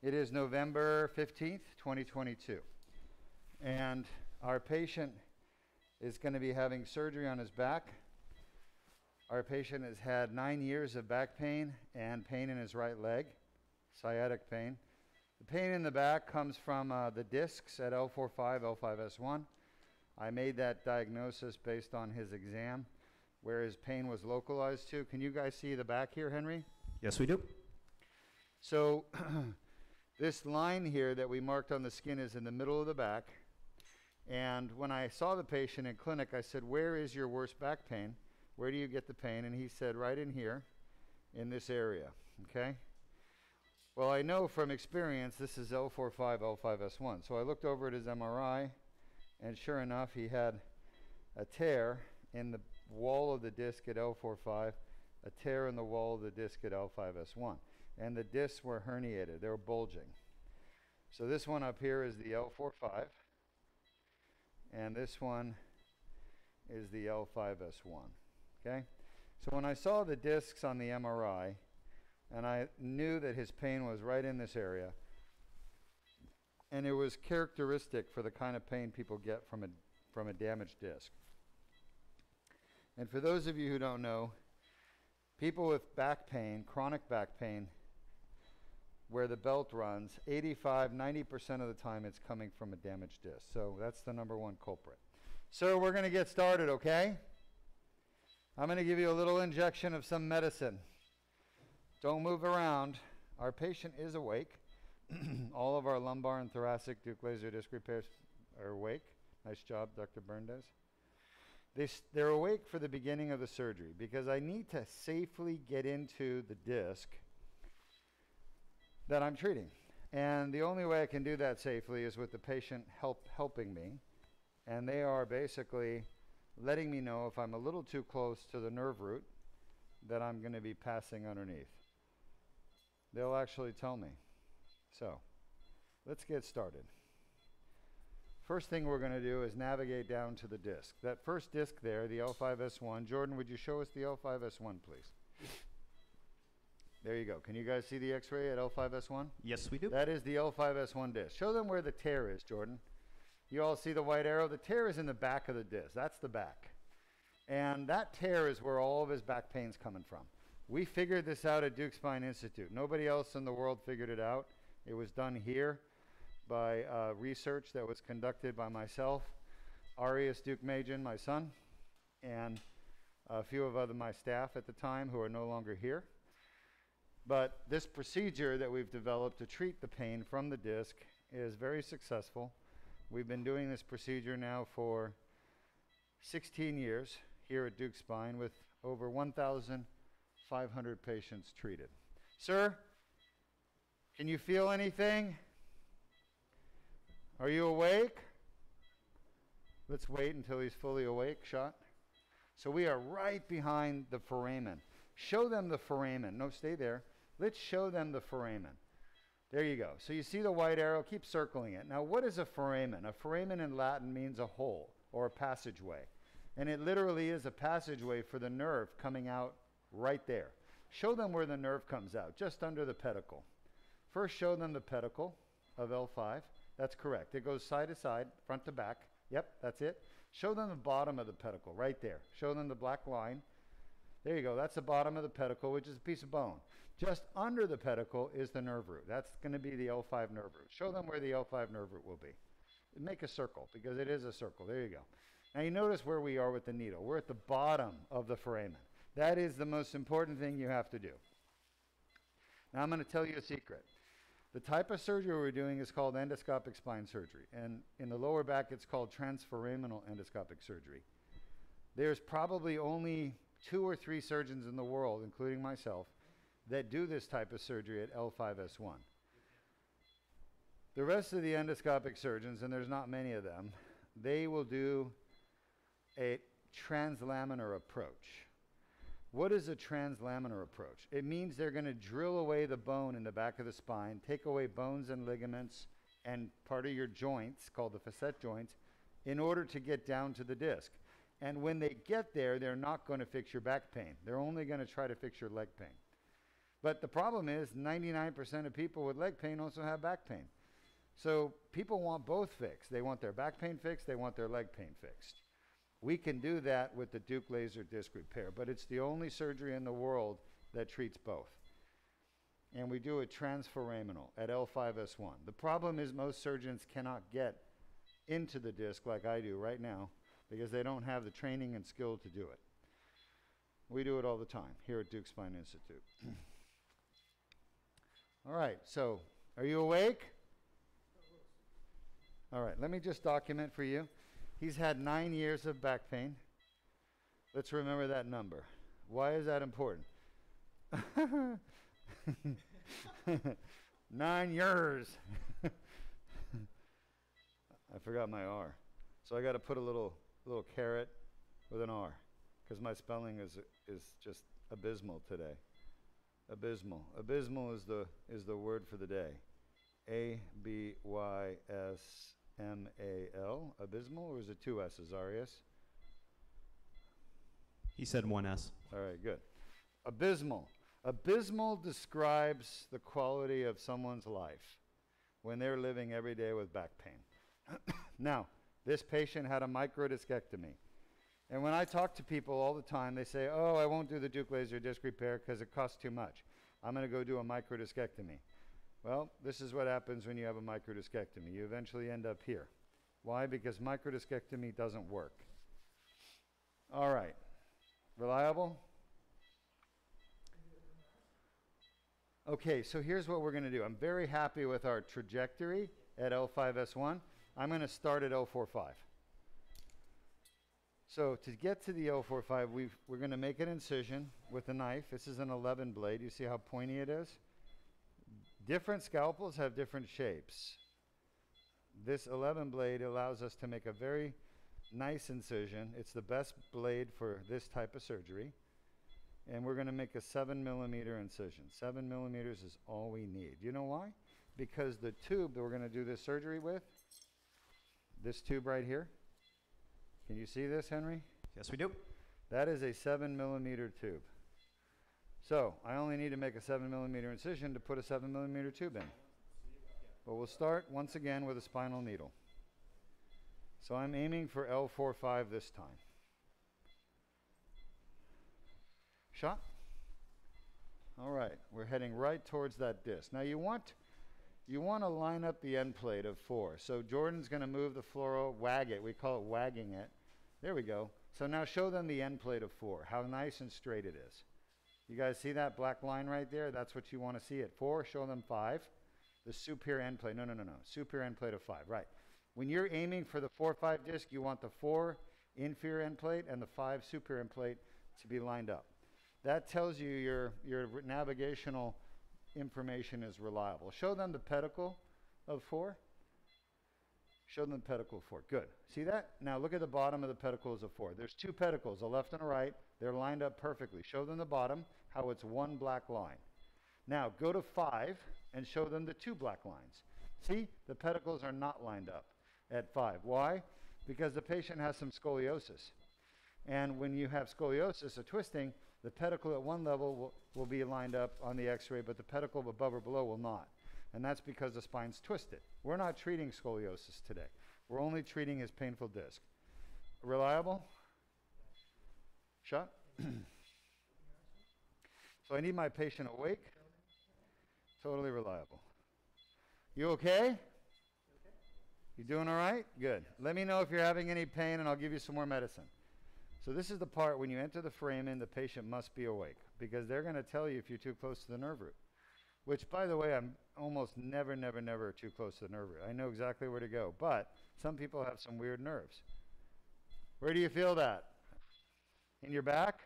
It is November 15th, 2022. And our patient is going to be having surgery on his back. Our patient has had 9 years of back pain and pain in his right leg, sciatic pain. The pain in the back comes from the discs at L4-5, L5-S1. I made that diagnosis based on his exam, where his pain was localized to. Can you guys see the back here, Henry? Yes, we do. So this line here that we marked on the skin is in the middle of the back. And when I saw the patient in clinic, I said, where is your worst back pain? Where do you get the pain? And he said, right in here, in this area, okay? Well, I know from experience, this is L4-5, L5-S1. So I looked over at his MRI, and sure enough, he had a tear in the wall of the disc at L4-5, a tear in the wall of the disc at L5-S1. And the discs were herniated, they were bulging. So this one up here is the L4-5, and this one is the L5-S1, okay? So when I saw the discs on the MRI, and I knew that his pain was right in this area, and it was characteristic for the kind of pain people get from a damaged disc. And for those of you who don't know, people with back pain, chronic back pain, where the belt runs, 85, 90% of the time it's coming from a damaged disc. So that's the number one culprit. So we're gonna get started, okay? I'm gonna give you a little injection of some medicine. Don't move around. Our patient is awake. All of our lumbar and thoracic Deuk Laser Disc Repairs are awake. Nice job, Dr. Berndez. They're awake for the beginning of the surgery because I need to safely get into the disc that I'm treating. And the only way I can do that safely is with the patient helping me. And they are basically letting me know if I'm a little too close to the nerve root that I'm going to be passing underneath. They'll actually tell me. So let's get started. First thing we're going to do is navigate down to the disc. That first disc there, the L5-S1. Jordan, would you show us the L5-S1, please? There you go. Can you guys see the x-ray at L5-S1? Yes, we do. That is the L5-S1 disc. Show them where the tear is, Jordan. You all see the white arrow? The tear is in the back of the disc. That's the back. And that tear is where all of his back pain's coming from. We figured this out at Deuk Spine Institute. Nobody else in the world figured it out. It was done here by research that was conducted by myself, Arius Deukmejian, my son, and a few of my staff at the time who are no longer here. But this procedure that we've developed to treat the pain from the disc is very successful. We've been doing this procedure now for 16 years here at Deuk Spine with over 1,500 patients treated. Sir, can you feel anything? Are you awake? Let's wait until he's fully awake, shot. So we are right behind the foramen. Show them the foramen. No, stay there. Let's show them the foramen. There you go. So you see the white arrow, keep circling it. Now what is a foramen? A foramen in Latin means a hole or a passageway. And it literally is a passageway for the nerve coming out right there. Show them where the nerve comes out, just under the pedicle. First show them the pedicle of L5. That's correct. It goes side to side, front to back. Yep, that's it. Show them the bottom of the pedicle, right there. Show them the black line. There you go. That's the bottom of the pedicle, which is a piece of bone. Just under the pedicle is the nerve root. That's going to be the L5 nerve root. Show them where the L5 nerve root will be. Make a circle, because it is a circle. There you go. Now you notice where we are with the needle. We're at the bottom of the foramen. That is the most important thing you have to do. Now I'm going to tell you a secret. The type of surgery we're doing is called endoscopic spine surgery. And in the lower back, it's called transforaminal endoscopic surgery. There's probably only 2 or 3 surgeons in the world, including myself, that do this type of surgery at L5-S1. The rest of the endoscopic surgeons, and there's not many of them, they will do a translaminar approach. What is a translaminar approach? It means they're going to drill away the bone in the back of the spine, take away bones and ligaments and part of your joints, called the facet joints, in order to get down to the disc. And when they get there, they're not going to fix your back pain. They're only going to try to fix your leg pain. But the problem is 99% of people with leg pain also have back pain. So people want both fixed. They want their back pain fixed. They want their leg pain fixed. We can do that with the Deuk Laser Disc Repair, but it's the only surgery in the world that treats both. And we do it transforaminal at L5-S1. The problem is most surgeons cannot get into the disc like I do right now because they don't have the training and skill to do it. We do it all the time here at Deuk Spine Institute. All right, so are you awake? All right, let me just document for you. He's had 9 years of back pain. Let's remember that number. Why is that important? 9 years. I forgot my R. So I got to put a little caret with an R because my spelling is just abysmal today. Abysmal. Abysmal is the word for the day. A-B-Y-S-M-A-L. Abysmal, or is it two S's, Arius? He said one S. All right, good. Abysmal. Abysmal describes the quality of someone's life when they're living every day with back pain. Now, this patient had a microdiscectomy. And when I talk to people all the time, they say, oh, I won't do the Deuk Laser Disc Repair because it costs too much. I'm going to go do a microdiscectomy. Well, this is what happens when you have a microdiscectomy. You eventually end up here. Why? Because microdiscectomy doesn't work. All right. Reliable? Okay, so here's what we're going to do. I'm very happy with our trajectory at L5-S1. I'm going to start at L4-5. So to get to the L4-5, we're going to make an incision with a knife. This is an 11 blade. You see how pointy it is? Different scalpels have different shapes. This 11 blade allows us to make a very nice incision. It's the best blade for this type of surgery. And we're going to make a 7 millimeter incision. 7 millimeters is all we need. You know why? Because the tube that we're going to do this surgery with, this tube right here, can you see this, Henry? Yes, we do. That is a 7 millimeter tube. So I only need to make a 7 millimeter incision to put a 7 millimeter tube in. But we'll start once again with a spinal needle. So I'm aiming for L4-5 this time. Shot. All right, we're heading right towards that disc. Now you want to line up the end plate of 4. So Jordan's going to move the fluoro, wag it. We call it wagging it. There we go. So now show them the end plate of 4, how nice and straight it is. You guys see that black line right there? That's what you want to see at 4. Show them 5. The superior end plate. No. Superior end plate of 5. Right. When you're aiming for the 4-5 disc, you want the 4 inferior end plate and the 5 superior end plate to be lined up. That tells you your navigational information is reliable. Show them the pedicle of 4. Show them the pedicle of 4. Good. See that? Now look at the bottom of the pedicles of 4. There's 2 pedicles, a left and a right. They're lined up perfectly. Show them the bottom, how it's one black line. Now go to 5 and show them the 2 black lines. See? The pedicles are not lined up at 5. Why? Because the patient has some scoliosis. And when you have scoliosis or twisting, the pedicle at one level will be lined up on the x-ray, but the pedicle above or below will not. And that's because the spine's twisted. We're not treating scoliosis today. We're only treating his painful disc. Reliable? Shot? So I need my patient awake. Totally reliable. You okay? You doing all right? Good. Let me know if you're having any pain and I'll give you some more medicine. So this is the part when you enter the frame in, the patient must be awake because they're going to tell you if you're too close to the nerve root, which, by the way, I'm almost never too close to the nerve root. I know exactly where to go, but some people have some weird nerves. Where do you feel that? In your back?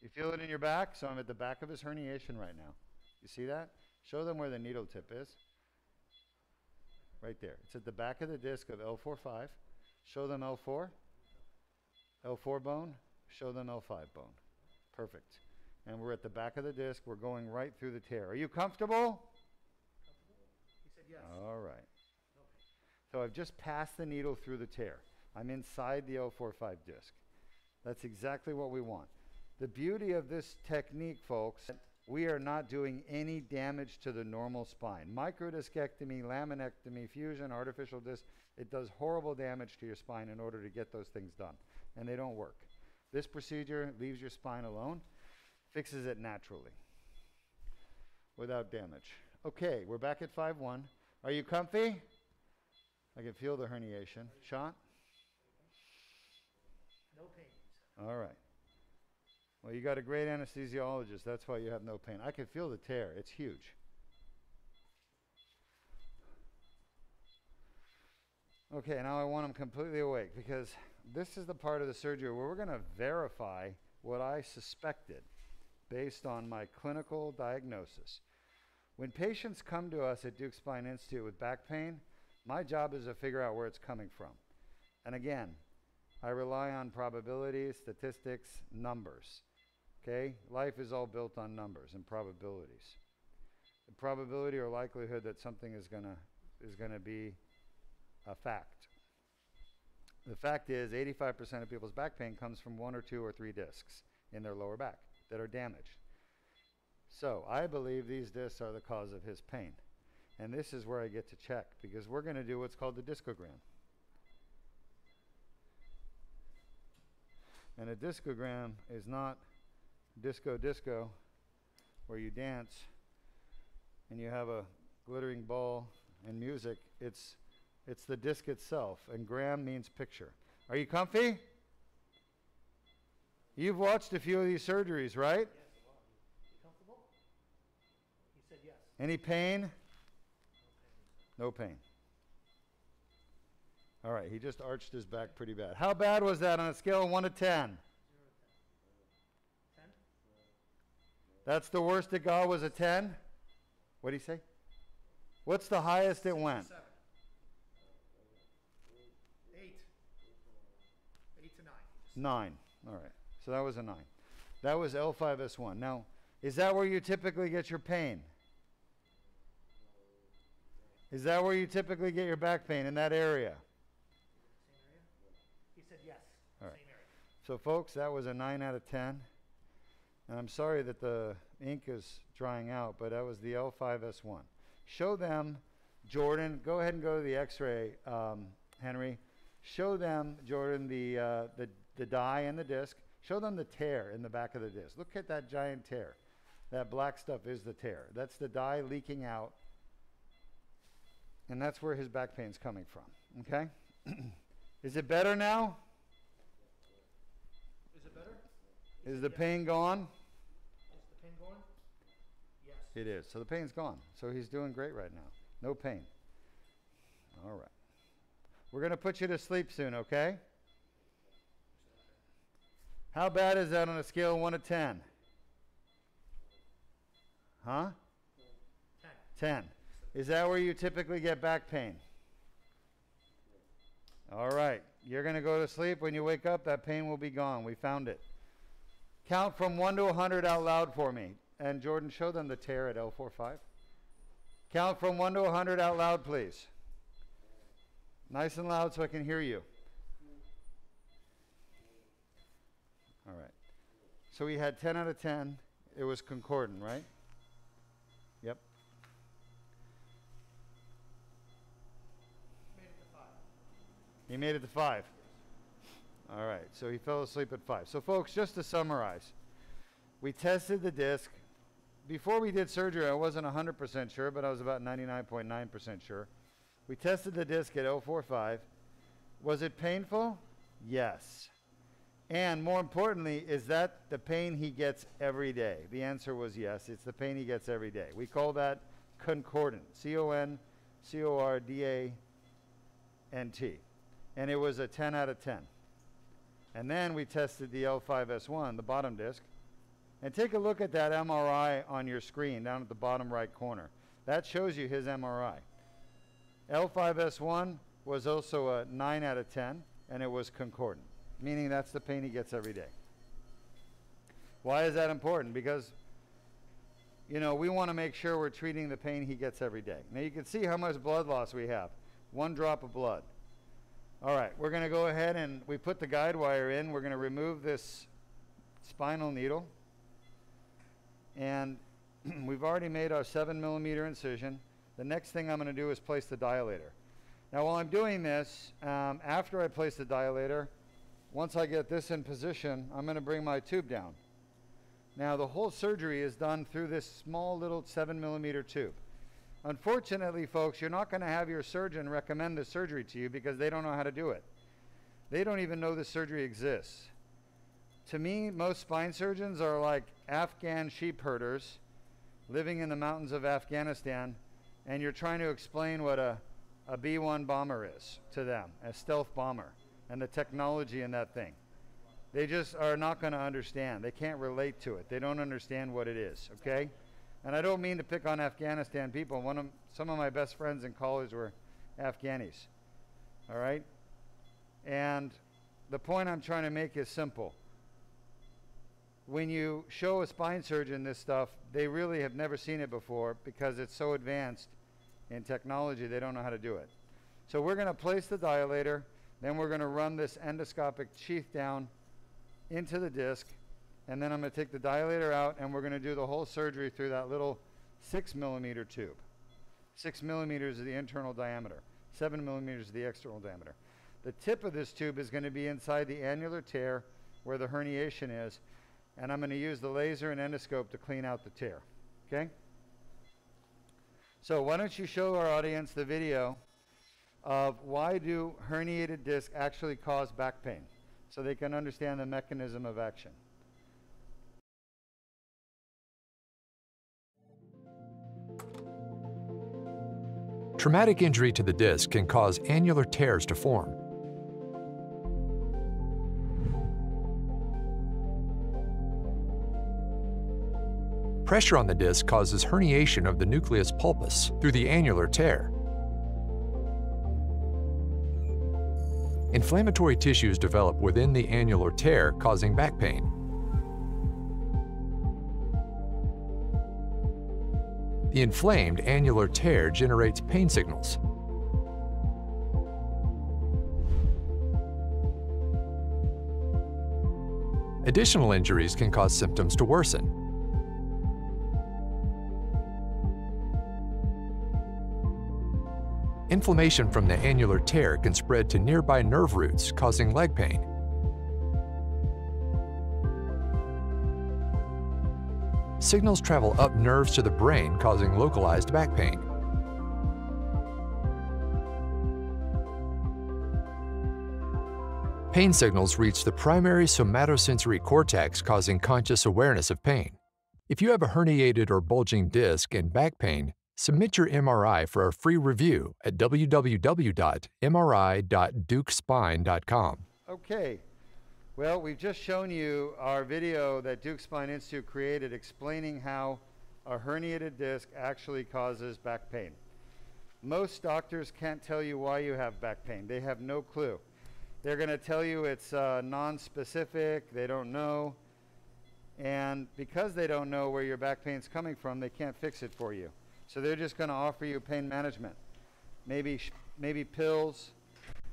You feel it in your back? So I'm at the back of his herniation right now. You see that? Show them where the needle tip is. Right there. It's at the back of the disc of L4-5. Show them L4. L4 bone, show them L5 bone. Perfect. And we're at the back of the disc. We're going right through the tear. Are you comfortable? He said yes. All right. Okay. So I've just passed the needle through the tear. I'm inside the L4-5 disc. That's exactly what we want. The beauty of this technique, folks, we are not doing any damage to the normal spine. Microdiscectomy, laminectomy, fusion, artificial disc, it does horrible damage to your spine in order to get those things done, and they don't work. This procedure leaves your spine alone, fixes it naturally, without damage. Okay, we're back at 5-1. Are you comfy? I can feel the herniation. Shot? No pain. All right. Well, you got a great anesthesiologist. That's why you have no pain. I can feel the tear. It's huge. Okay, now I want them completely awake, because this is the part of the surgery where we're going to verify what I suspected based on my clinical diagnosis. When patients come to us at Deuk Spine Institute with back pain, my job is to figure out where it's coming from. And again, I rely on probability, statistics, numbers. Okay? Life is all built on numbers and probabilities. The probability or likelihood that something is gonna be a fact. The fact is 85% of people's back pain comes from 1 or 2 or 3 discs in their lower back that are damaged. So I believe these discs are the cause of his pain. And this is where I get to check, because we're gonna do what's called the discogram. And a discogram is not disco, where you dance and you have a glittering ball and music. It's the disc itself, and gram means picture. Are you comfy? You've watched a few of these surgeries, right? Yes, a lot. You comfortable? He said yes. Any pain? No pain. All right, he just arched his back pretty bad. How bad was that on a scale of 1 to 10? 10? That's the worst it got, was a 10? What did he say? What's the highest it went? 8 to 9. 9, all right, so that was a 9. That was L5-S1. Now, is that where you typically get your pain? Is that where you typically get your back pain, in that area? Same area? He said yes. All right. Same area. So folks, that was a 9 out of 10. And I'm sorry that the ink is drying out, but that was the L5-S1. Show them, Jordan, go ahead and go to the x-ray, Henry. Show them, Jordan, the dye and the disc. Show them the tear in the back of the disc. Look at that giant tear. That black stuff is the tear. That's the dye leaking out. And that's where his back pain's coming from, okay? Is it better now? Is it better? Is the pain gone? Is the pain gone? Yes. It is, so the pain's gone. So he's doing great right now, no pain. All right. We're gonna put you to sleep soon, okay? How bad is that on a scale of 1 to 10? Huh? 10. Is that where you typically get back pain? All right, you're gonna go to sleep. When you wake up, that pain will be gone. We found it. Count from 1 to 100 out loud for me. And Jordan, show them the tear at L4-5. Count from 1 to 100 out loud, please. Nice and loud so I can hear you. All right, so we had 10 out of 10. It was concordant, right? Yep. He made it to 5. All right, so he fell asleep at 5. So folks, just to summarize, we tested the disc. Before we did surgery, I wasn't 100% sure, but I was about 99.9% sure. We tested the disc at L4-5. Was it painful? Yes. And more importantly, is that the pain he gets every day? The answer was yes, it's the pain he gets every day. We call that concordant, C-O-N-C-O-R-D-A-N-T. And it was a 10 out of 10. And then we tested the L5-S1, the bottom disc. And take a look at that MRI on your screen down at the bottom right corner. That shows you his MRI. L5-S1 was also a 9 out of 10, and it was concordant, meaning that's the pain he gets every day. Why is that important? Because, you know, we want to make sure we're treating the pain he gets every day. Now you can see how much blood loss we have. 1 drop of blood. All right, we're gonna go ahead and we put the guide wire in. We're gonna remove this spinal needle. And We've already made our 7mm incision. The next thing I'm going to do is place the dilator. Now while I'm doing this, after I place the dilator, once I get this in position, I'm going to bring my tube down. Now the whole surgery is done through this small little 7mm tube. Unfortunately, folks, you're not going to have your surgeon recommend the surgery to you because they don't know how to do it. They don't even know this surgery exists. To me, most spine surgeons are like Afghan sheep herders living in the mountains of Afghanistan, and you're trying to explain what a B-1 bomber is to them, a stealth bomber, and the technology in that thing. They just are not going to understand. They can't relate to it. They don't understand what it is, okay? And I don't mean to pick on Afghanistan people. Some of my best friends in college were Afghanis, all right? And the point I'm trying to make is simple. When you show a spine surgeon this stuff, they really have never seen it before because it's so advanced in technology, they don't know how to do it. So we're going to place the dilator, then we're going to run this endoscopic sheath down into the disc, and then I'm going to take the dilator out, and we're going to do the whole surgery through that little 6mm tube. 6mm is the internal diameter. 7mm is the external diameter. The tip of this tube is going to be inside the annular tear where the herniation is, and I'm going to use the laser and endoscope to clean out the tear, okay? So why don't you show our audience the video of why do herniated discs actually cause back pain so they can understand the mechanism of action. Traumatic injury to the disc can cause annular tears to form. Pressure on the disc causes herniation of the nucleus pulpus through the annular tear. Inflammatory tissues develop within the annular tear, causing back pain. The inflamed annular tear generates pain signals. Additional injuries can cause symptoms to worsen. Inflammation from the annular tear can spread to nearby nerve roots, causing leg pain. Signals travel up nerves to the brain, causing localized back pain. Pain signals reach the primary somatosensory cortex, causing conscious awareness of pain. If you have a herniated or bulging disc and back pain, submit your MRI for a free review at www.mri.deukspine.com. Okay, well, we've just shown you our video that Deuk Spine Institute created explaining how a herniated disc actually causes back pain. Most doctors can't tell you why you have back pain. They have no clue. They're going to tell you it's non-specific, they don't know, and because they don't know where your back pain's coming from, they can't fix it for you. So they're just going to offer you pain management, maybe pills,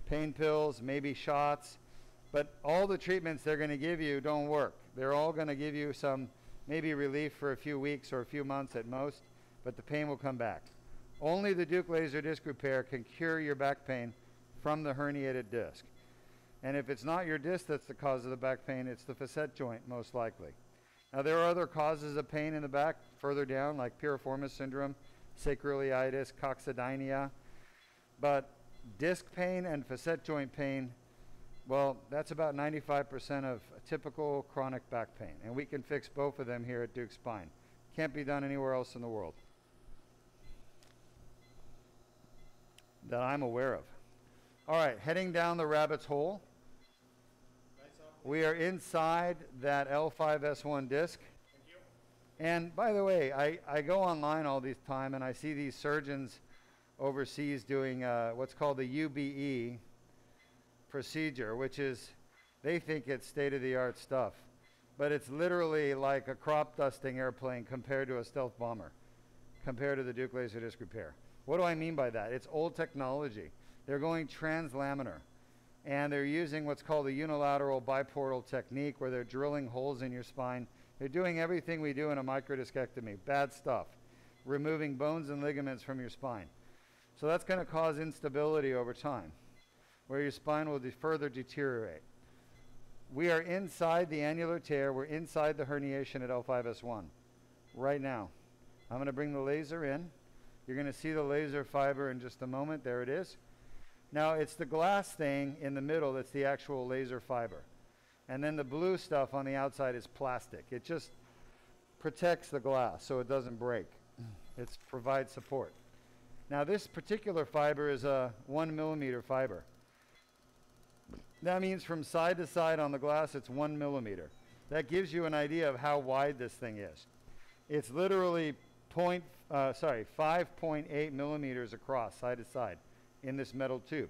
pain pills, maybe shots, but all the treatments they're going to give you don't work. They're all going to give you some maybe relief for a few weeks or a few months at most, but the pain will come back. Only the Deuk Laser Disc Repair can cure your back pain from the herniated disc. And if it's not your disc that's the cause of the back pain, it's the facet joint most likely. Now there are other causes of pain in the back further down, like piriformis syndrome, sacroiliitis, coccydynia, but disc pain and facet joint pain, well, that's about 95% of typical chronic back pain, and we can fix both of them here at Deuk Spine. Can't be done anywhere else in the world that I'm aware of. All right, heading down the rabbit's hole. We are inside that L5-S1 disc. Thank you. And by the way, I go online all this time and I see these surgeons overseas doing what's called the UBE procedure, which is, they think it's state-of-the-art stuff, but it's literally like a crop dusting airplane compared to a stealth bomber, compared to the Deuk Laser Disc Repair. What do I mean by that? It's old technology. They're going translaminar. And they're using what's called the unilateral biportal technique where they're drilling holes in your spine They're doing everything we do in a microdiscectomy. Bad stuff. Removing bones and ligaments from your spine. So that's going to cause instability over time, where your spine will further deteriorate. We are inside the annular tear. We're inside the herniation at L5-S1 right now. I'm going to bring the laser in. You're going to see the laser fiber in just a moment. There it is. Now it's the glass thing in the middle that's the actual laser fiber. And then the blue stuff on the outside is plastic. It just protects the glass so it doesn't break. It provides support. Now this particular fiber is a 1 millimeter fiber. That means from side to side on the glass it's 1 millimeter. That gives you an idea of how wide this thing is. It's literally 5.8 millimeters across side to side in this metal tube.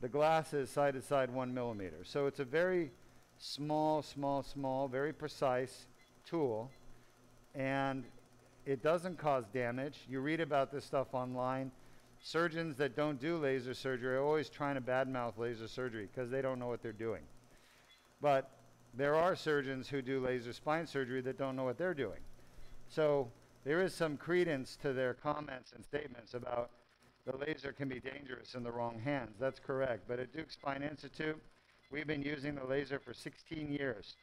The glass is side to side 1 millimeter. So it's a very small, very precise tool, and it doesn't cause damage. You read about this stuff online. Surgeons that don't do laser surgery are always trying to badmouth laser surgery because they don't know what they're doing. But there are surgeons who do laser spine surgery that don't know what they're doing. So there is some credence to their comments and statements about the laser can be dangerous in the wrong hands. That's correct. But at Deuk Spine Institute, we've been using the laser for 16 years.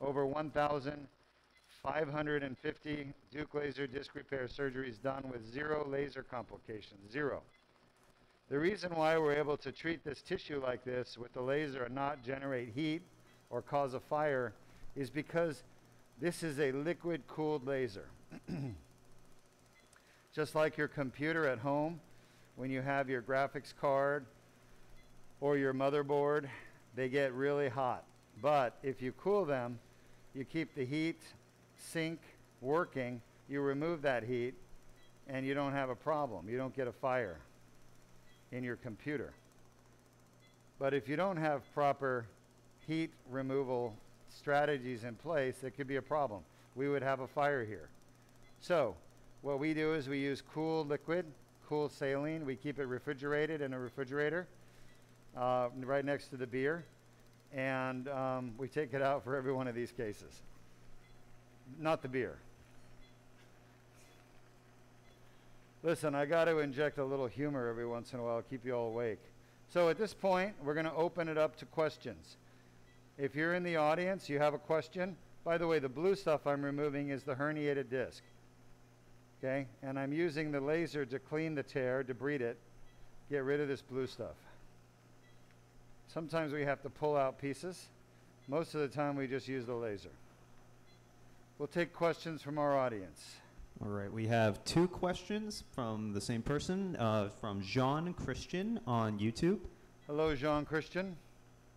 Over 1,550 Deuk Laser Disc Repair surgeries done with zero laser complications. Zero. The reason why we're able to treat this tissue like this with the laser and not generate heat or cause a fire is because this is a liquid-cooled laser. Just like your computer at home, when you have your graphics card or your motherboard, they get really hot. But if you cool them, you keep the heat sink working, you remove that heat, and you don't have a problem. You don't get a fire in your computer. But if you don't have proper heat removal strategies in place, it could be a problem. We would have a fire here. So what we do is we use cool liquid, cool saline. We keep it refrigerated in a refrigerator right next to the beer, and we take it out for every one of these cases. Not the beer. Listen, I got to inject a little humor every once in a while, keep you all awake. So at this point, we're going to open it up to questions. If you're in the audience, you have a question. By the way, the blue stuff I'm removing is the herniated disc. Okay? And I'm using the laser to clean the tear, debride it, get rid of this blue stuff. Sometimes we have to pull out pieces. Most of the time, we just use the laser. We'll take questions from our audience. All right, we have two questions from the same person, from Jean Christian on YouTube. Hello, Jean Christian.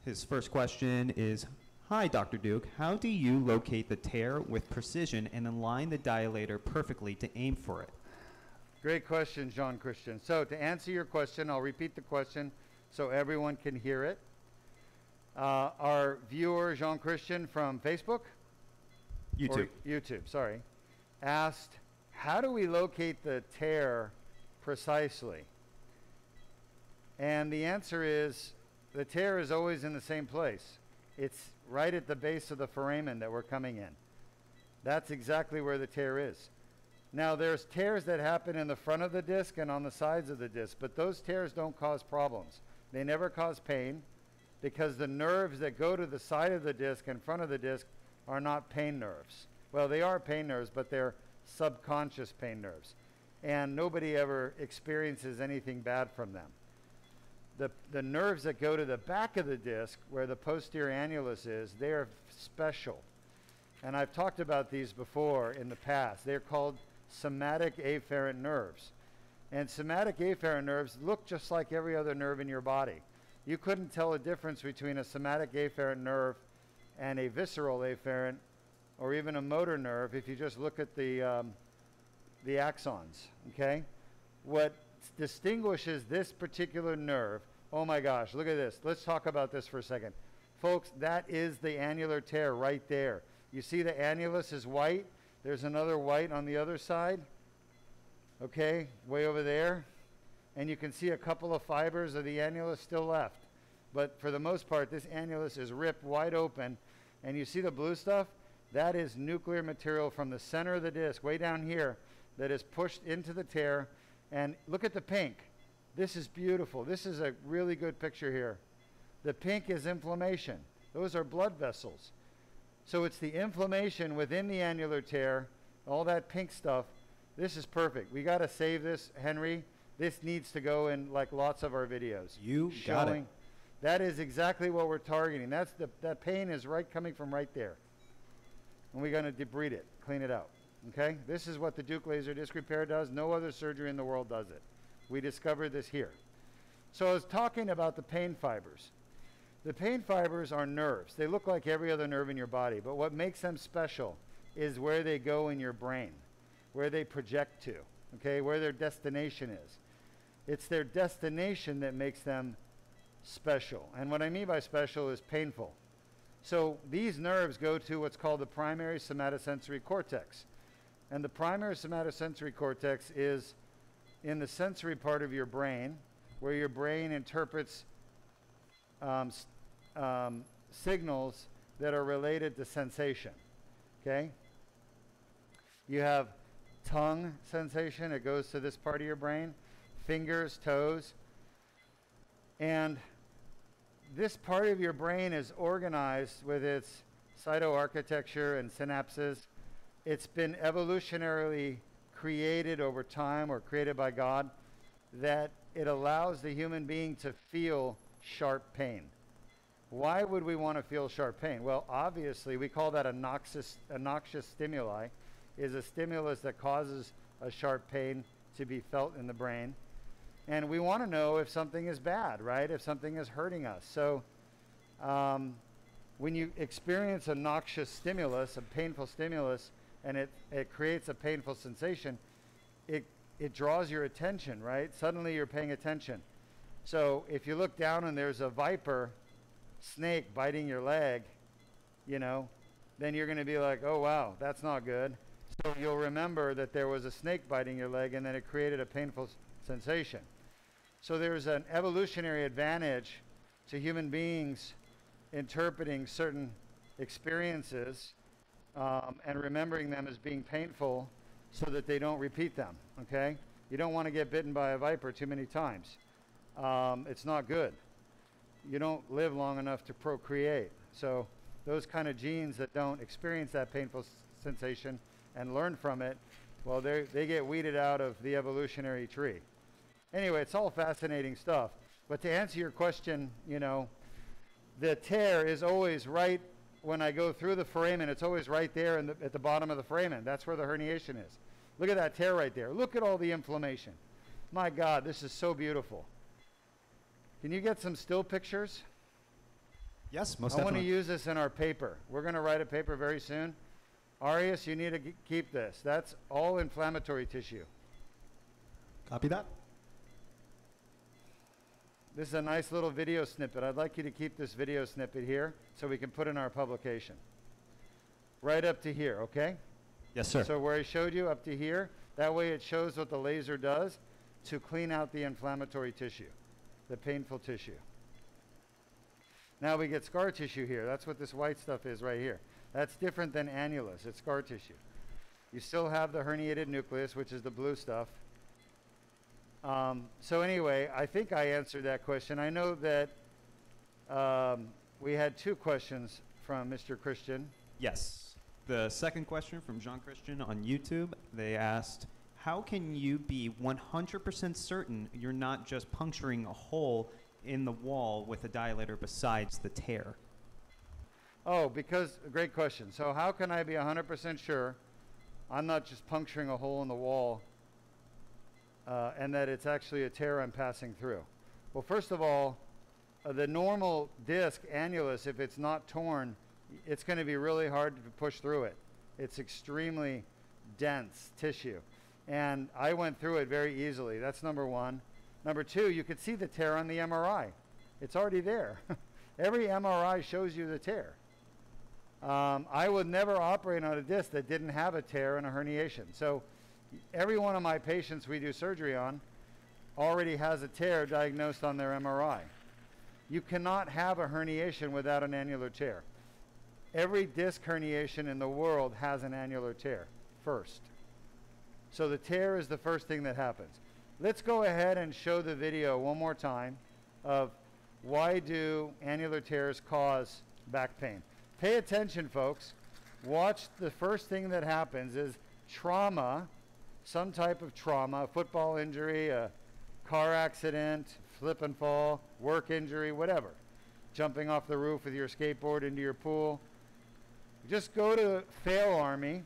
His first question is, hi, Dr. Deuk, how do you locate the tear with precision and align the dilator perfectly to aim for it? Great question, Jean Christian. So to answer your question, I'll repeat the question so everyone can hear it. Our viewer, Jean Christian from Facebook? YouTube, sorry, asked, how do we locate the tear precisely? And the answer is, the tear is always in the same place. It's right at the base of the foramen that we're coming in. That's exactly where the tear is. Now, there's tears that happen in the front of the disc and on the sides of the disc, but those tears don't cause problems. They never cause pain because the nerves that go to the side of the disc and front of the disc are not pain nerves. Well, they are pain nerves, but they're subconscious pain nerves. And nobody ever experiences anything bad from them. The nerves that go to the back of the disc, where the posterior annulus is, they are special. And I've talked about these before in the past. They're called somatic afferent nerves. And somatic afferent nerves look just like every other nerve in your body. You couldn't tell a difference between a somatic afferent nerve and a visceral afferent, or even a motor nerve, if you just look at the axons, okay? What distinguishes this particular nerve, oh my gosh, look at this. Let's talk about this for a second. Folks, that is the annular tear right there. You see the annulus is white. There's another white on the other side, okay, way over there. And you can see a couple of fibers of the annulus still left. But for the most part, this annulus is ripped wide open. And you see the blue stuff? That is nuclear material from the center of the disc, way down here, that is pushed into the tear. And look at the pink. This is beautiful. This is a really good picture here. The pink is inflammation. Those are blood vessels. So it's the inflammation within the annular tear, all that pink stuff. This is perfect. We got to save this, Henry. This needs to go in like lots of our videos. You got it. That is exactly what we're targeting. That's that pain is right coming from right there. And we're going to debride it, clean it out. Okay? This is what the Deuk Laser Disc Repair does. No other surgery in the world does it. We discovered this here. So I was talking about the pain fibers. The pain fibers are nerves. They look like every other nerve in your body, but what makes them special is where they go in your brain, where they project to, okay, where their destination is. It's their destination that makes them special. And what I mean by special is painful. So these nerves go to what's called the primary somatosensory cortex. And the primary somatosensory cortex is in the sensory part of your brain, where your brain interprets signals that are related to sensation, okay? You have tongue sensation, it goes to this part of your brain, fingers, toes, and this part of your brain is organized with its cytoarchitecture and synapses. It's been evolutionarily created over time, or created by God, that it allows the human being to feel sharp pain. Why would we want to feel sharp pain? Well, obviously, we call that a noxious stimuli, is a stimulus that causes a sharp pain to be felt in the brain. And we want to know if something is bad, right? If something is hurting us. So when you experience a noxious stimulus, a painful stimulus, and it creates a painful sensation, it draws your attention, right? Suddenly you're paying attention. So if you look down and there's a viper snake biting your leg, you know, then you're going to be like, oh, wow, that's not good. So you'll remember that there was a snake biting your leg, and then it created a painful sensation. So there's an evolutionary advantage to human beings interpreting certain experiences and remembering them as being painful so that they don't repeat them, okay? You don't want to get bitten by a viper too many times. It's not good. You don't live long enough to procreate. So those kind of genes that don't experience that painful sensation and learn from it, well, they get weeded out of the evolutionary tree. Anyway, it's all fascinating stuff. But to answer your question, you know, the tear is always right when I go through the foramen. It's always right there in at the bottom of the foramen. That's where the herniation is. Look at that tear right there. Look at all the inflammation. My God, this is so beautiful. Can you get some still pictures? Yes, most definitely. I want to use this in our paper. We're going to write a paper very soon. Arius, you need to keep this. That's all inflammatory tissue. Copy that. This is a nice little video snippet. I'd like you to keep this video snippet here so we can put in our publication. Right up to here, okay? Yes, sir. So where I showed you, up to here, that way it shows what the laser does to clean out the inflammatory tissue, the painful tissue. Now we get scar tissue here. That's what this white stuff is right here. That's different than annulus. It's scar tissue. You still have the herniated nucleus, which is the blue stuff. So anyway, I think I answered that question. I know that we had two questions from Mr. Christian. Yes. The second question from John Christian on YouTube, they asked, how can you be 100% certain you're not just puncturing a hole in the wall with a dilator besides the tear? Oh, because, great question. So how can I be 100% sure I'm not just puncturing a hole in the wall and that it's actually a tear I'm passing through? Well, first of all, the normal disc annulus, if it's not torn, it's going to be really hard to push through it. It's extremely dense tissue. And I went through it very easily. That's number one. Number two, you could see the tear on the MRI. It's already there. Every MRI shows you the tear. I would never operate on a disc that didn't have a tear and a herniation. So every one of my patients we do surgery on already has a tear diagnosed on their MRI. You cannot have a herniation without an annular tear. Every disc herniation in the world has an annular tear first. So the tear is the first thing that happens. Let's go ahead and show the video one more time of why do annular tears cause back pain. Pay attention, folks. Watch, the first thing that happens is trauma, some type of trauma, a football injury, a car accident, flip and fall, work injury, whatever. Jumping off the roof with your skateboard into your pool. Just go to Fail Army.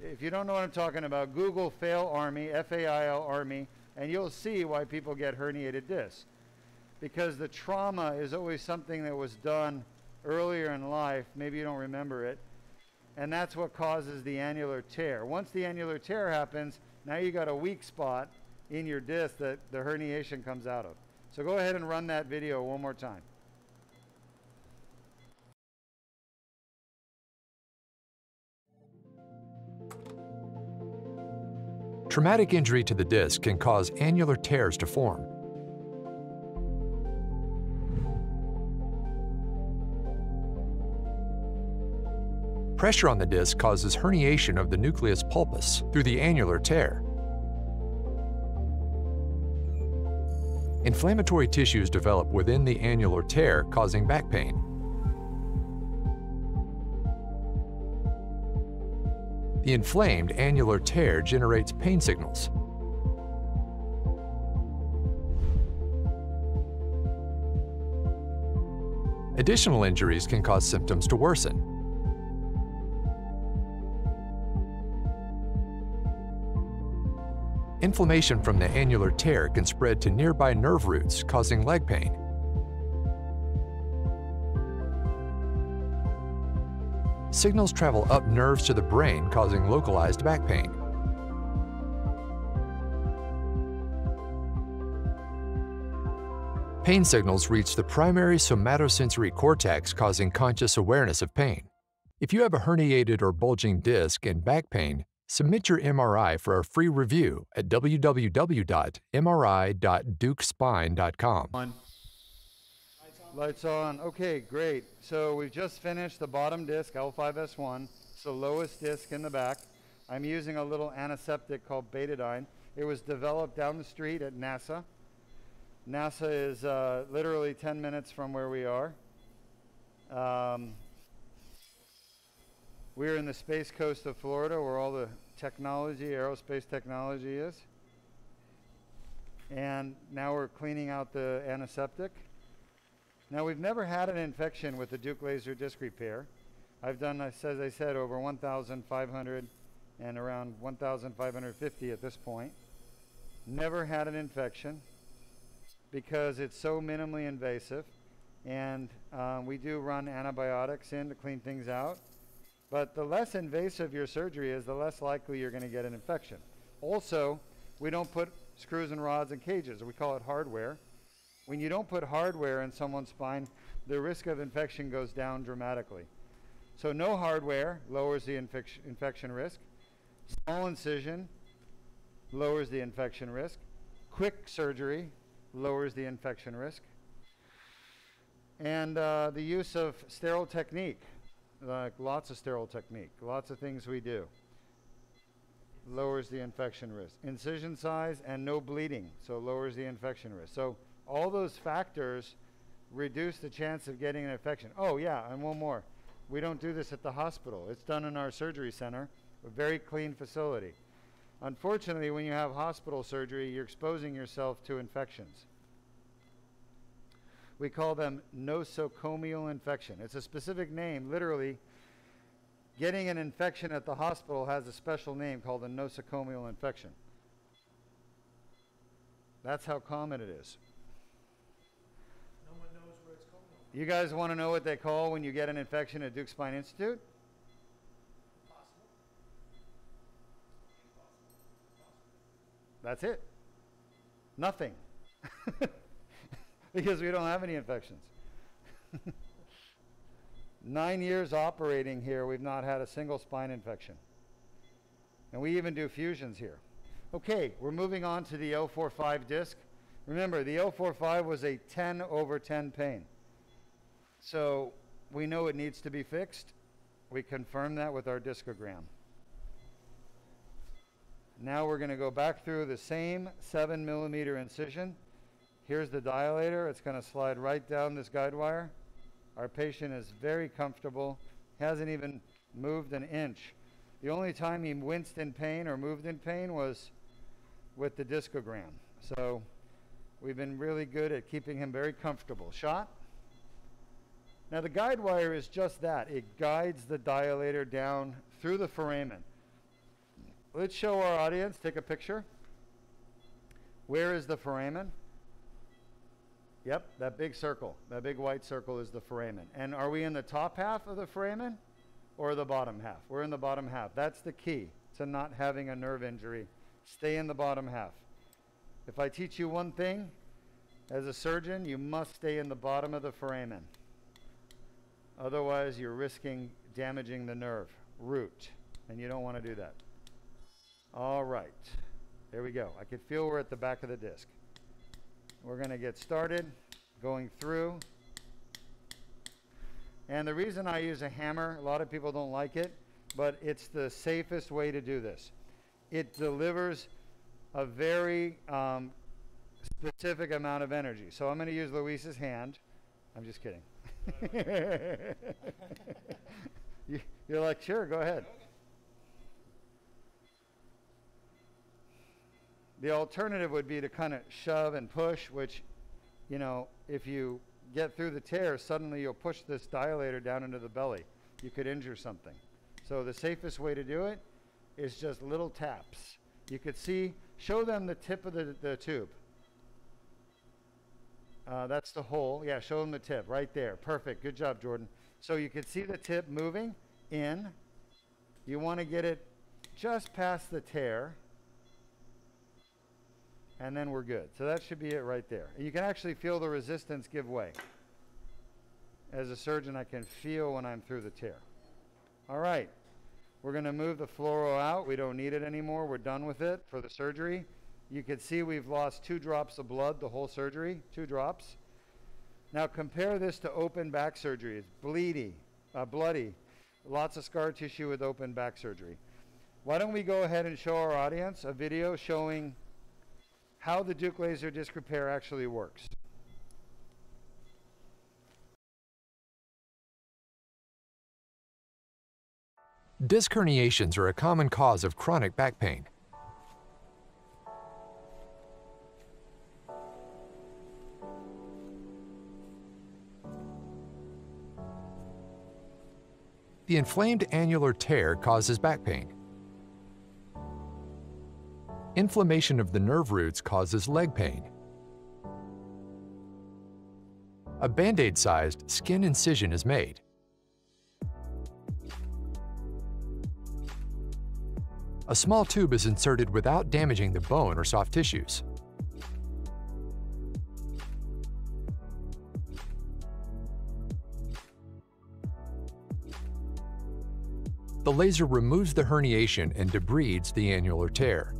If you don't know what I'm talking about, Google Fail Army, F-A-I-L Army, and you'll see why people get herniated discs. Because the trauma is always something that was done earlier in life, maybe you don't remember it, and that's what causes the annular tear. Once the annular tear happens, now you got a weak spot in your disc that the herniation comes out of. So go ahead and run that video one more time. Traumatic injury to the disc can cause annular tears to form. Pressure on the disc causes herniation of the nucleus pulpus through the annular tear. Inflammatory tissues develop within the annular tear, causing back pain. The inflamed annular tear generates pain signals. Additional injuries can cause symptoms to worsen. Inflammation from the annular tear can spread to nearby nerve roots, causing leg pain. Signals travel up nerves to the brain, causing localized back pain. Pain signals reach the primary somatosensory cortex, causing conscious awareness of pain. If you have a herniated or bulging disc and back pain, submit your MRI for a free review at www.mri.deukspine.com. Lights on. Okay, great. So we've just finished the bottom disc, L5-S1. It's the lowest disc in the back. I'm using a little antiseptic called Betadine. It was developed down the street at NASA. NASA is literally 10 minutes from where we are. We're in the space coast of Florida, where all the technology, aerospace technology is. And now we're cleaning out the antiseptic. Now, we've never had an infection with the Deuk Laser Disc Repair. I've done, as I said, over 1,500 and around 1,550 at this point. Never had an infection because it's so minimally invasive. And we do run antibiotics in to clean things out. But the less invasive your surgery is, the less likely you're going to get an infection. Also, we don't put screws and rods in cages. We call it hardware. When you don't put hardware in someone's spine, the risk of infection goes down dramatically. So no hardware lowers the infection risk. Small incision lowers the infection risk. Quick surgery lowers the infection risk. And the use of sterile technique. Like lots of sterile technique, lots of things we do, lowers the infection risk. Incision size and no bleeding, so lowers the infection risk. So all those factors reduce the chance of getting an infection. Oh yeah, and one more. We don't do this at the hospital. It's done in our surgery center, a very clean facility. Unfortunately, when you have hospital surgery, you're exposing yourself to infections. We call them nosocomial infection. It's a specific name, literally. Getting an infection at the hospital has a special name called a nosocomial infection. That's how common it is. No one knows where it's coming from. You guys want to know what they call when you get an infection at Deuk Spine Institute? Impossible. Impossible. That's it. Nothing. Because we don't have any infections. 9 years operating here, we've not had a single spine infection. And we even do fusions here. Okay, we're moving on to the L4-5 disc. Remember, the L4-5 was a 10/10 pain. So we know it needs to be fixed. We confirm that with our discogram. Now we're going to go back through the same 7mm incision. Here's the dilator. It's going to slide right down this guide wire. Our patient is very comfortable, hasn't even moved an inch. The only time he winced in pain or moved in pain was with the discogram. So we've been really good at keeping him very comfortable. Shot. Now the guide wire is just that. It guides the dilator down through the foramen. Let's show our audience, take a picture. Where is the foramen? Yep, that big circle, that big white circle is the foramen. And are we in the top half of the foramen or the bottom half? We're in the bottom half. That's the key to not having a nerve injury. Stay in the bottom half. If I teach you one thing, as a surgeon, you must stay in the bottom of the foramen. Otherwise, you're risking damaging the nerve root, and you don't want to do that. All right, there we go. I can feel we're at the back of the disc. We're going to get started going through. And the reason I use a hammer, a lot of people don't like it, but it's the safest way to do this. It delivers a very specific amount of energy. So I'm going to use Luis's hand. I'm just kidding. You're like, sure, go ahead. The alternative would be to kind of shove and push, which, you know, if you get through the tear, suddenly you'll push this dilator down into the belly. You could injure something. So the safest way to do it is just little taps. You could see, show them the tip of the tube. That's the hole. Yeah, show them the tip right there. Perfect. Good job, Jordan. So you could see the tip moving in. You want to get it just past the tear. And then we're good. So that should be it right there. You can actually feel the resistance give way. As a surgeon, I can feel when I'm through the tear. All right, we're gonna move the fluoro out. We don't need it anymore. We're done with it for the surgery. You can see we've lost 2 drops of blood the whole surgery, 2 drops. Now compare this to open back surgery. It's bleedy, bloody, lots of scar tissue with open back surgery. Why don't we go ahead and show our audience a video showing how the Deuk Laser Disc Repair actually works. Disc herniations are a common cause of chronic back pain. The inflamed annular tear causes back pain. Inflammation of the nerve roots causes leg pain. A Band-Aid-sized skin incision is made. A small tube is inserted without damaging the bone or soft tissues. The laser removes the herniation and debrides the annular tear.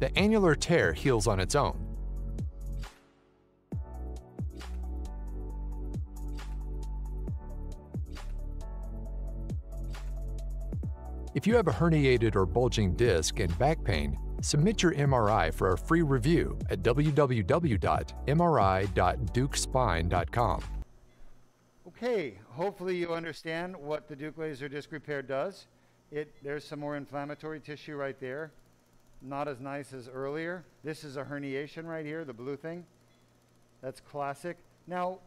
The annular tear heals on its own. If you have a herniated or bulging disc and back pain, submit your MRI for a free review at www.mri.deukspine.com. Okay, hopefully you understand what the Deuk Laser Disc Repair does. There's some more inflammatory tissue right there. Not as nice as earlier. This is a herniation right here, the blue thing. That's classic. Now,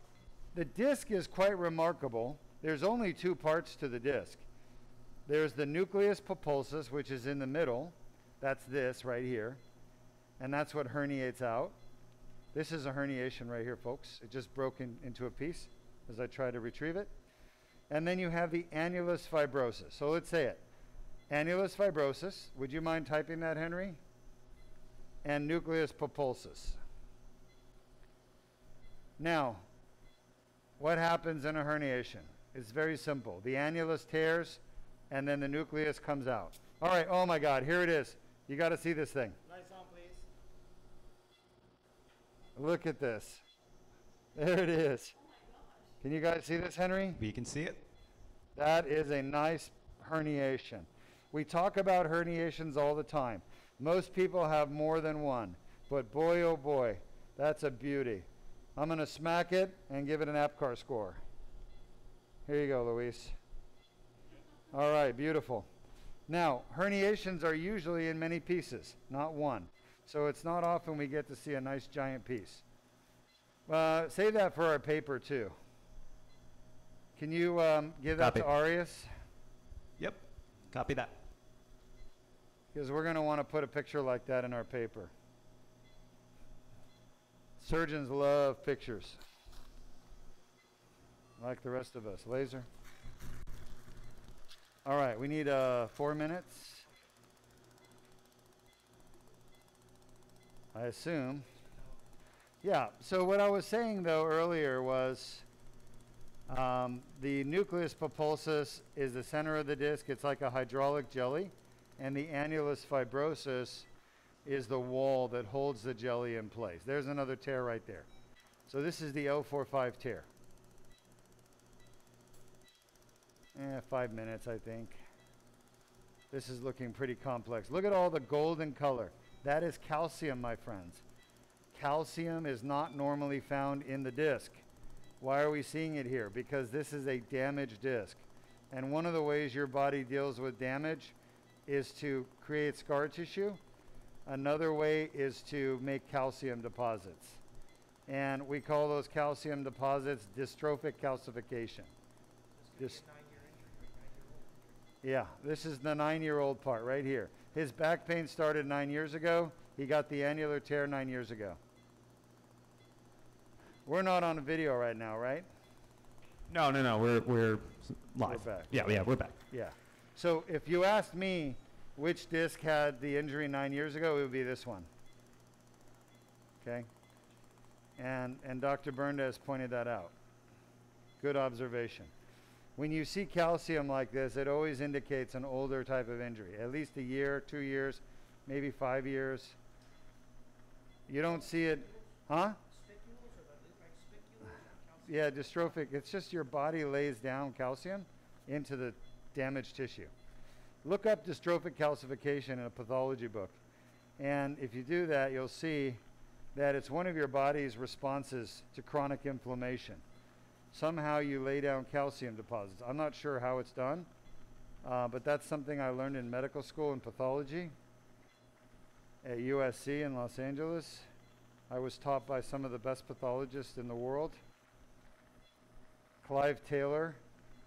the disc is quite remarkable. There's only 2 parts to the disc. There's the nucleus pulposus, which is in the middle. That's this right here. And that's what herniates out. This is a herniation right here, folks. It just broke into a piece as I try to retrieve it. And then you have the annulus fibrosus. So let's say it. Annulus fibrosus, would you mind typing that, Henry? And nucleus pulposus. Now, what happens in a herniation? It's very simple. The annulus tears, and then the nucleus comes out. All right, oh my God, here it is. You gotta see this thing. Lights on, please. Look at this. There it is. Oh my gosh. Can you guys see this, Henry? We can see it. That is a nice herniation. We talk about herniations all the time. Most people have more than one, but boy, oh boy, that's a beauty. I'm gonna smack it and give it an APCAR score. Here you go, Luis. All right, beautiful. Now, herniations are usually in many pieces, not one. So it's not often we get to see a nice giant piece. Save that for our paper too. Can you give that to Arius? Yep, copy that. Because we're gonna wanna put a picture like that in our paper. Surgeons love pictures. Like the rest of us. Laser. All right, we need 4 minutes. I assume. Yeah, so what I was saying though earlier was the nucleus pulposus is the center of the disc. It's like a hydraulic jelly. And the annulus fibrosus is the wall that holds the jelly in place. There's another tear right there. So this is the L4-L5 tear. 5 minutes, I think. This is looking pretty complex. Look at all the golden color. That is calcium, my friends. Calcium is not normally found in the disc. Why are we seeing it here? Because this is a damaged disc. And one of the ways your body deals with damage is to create scar tissue. Another way is to make calcium deposits. And we call those calcium deposits dystrophic calcification. Yeah, this is the 9-year-old part right here. His back pain started 9 years ago. He got the annular tear 9 years ago. We're not on a video right now, right? No, no, no, we're live. We're back. Yeah, yeah, we're back. Yeah, so if you asked me which disc had the injury 9 years ago, it would be this one, okay? And Dr. Berndez pointed that out. Good observation. When you see calcium like this, it always indicates an older type of injury, at least a year, 2 years, maybe 5 years. You don't see it, huh? Spicules, or like spicules and calcium. Yeah, dystrophic. It's just your body lays down calcium into the damaged tissue. Look up dystrophic calcification in a pathology book. And if you do that, you'll see that it's one of your body's responses to chronic inflammation. Somehow you lay down calcium deposits. I'm not sure how it's done, but that's something I learned in medical school in pathology at USC in Los Angeles. I was taught by some of the best pathologists in the world, Clive Taylor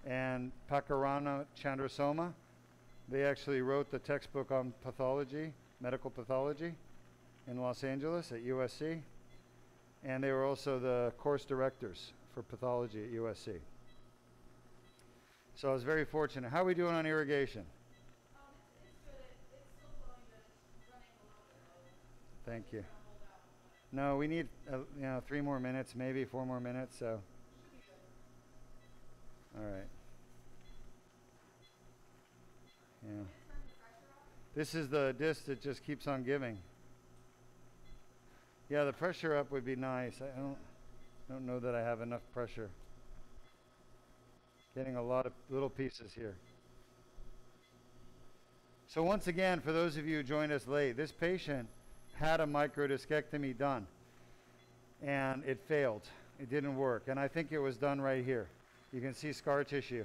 and Pacharana Chandrasoma. They actually wrote the textbook on pathology, medical pathology, in Los Angeles at USC. And they were also the course directors for pathology at USC. So I was very fortunate. How are we doing on irrigation? It's good. It's still flowing, but it's running a little bit low. Thank you. No, we need 3 more minutes, maybe 4 more minutes. So, all right. Yeah. This is the disc that just keeps on giving. Yeah, the pressure up would be nice. I don't know that I have enough pressure. Getting a lot of little pieces here. So once again, for those of you who joined us late, this patient had a microdiscectomy done and it failed. It didn't work. And I think it was done right here. You can see scar tissue.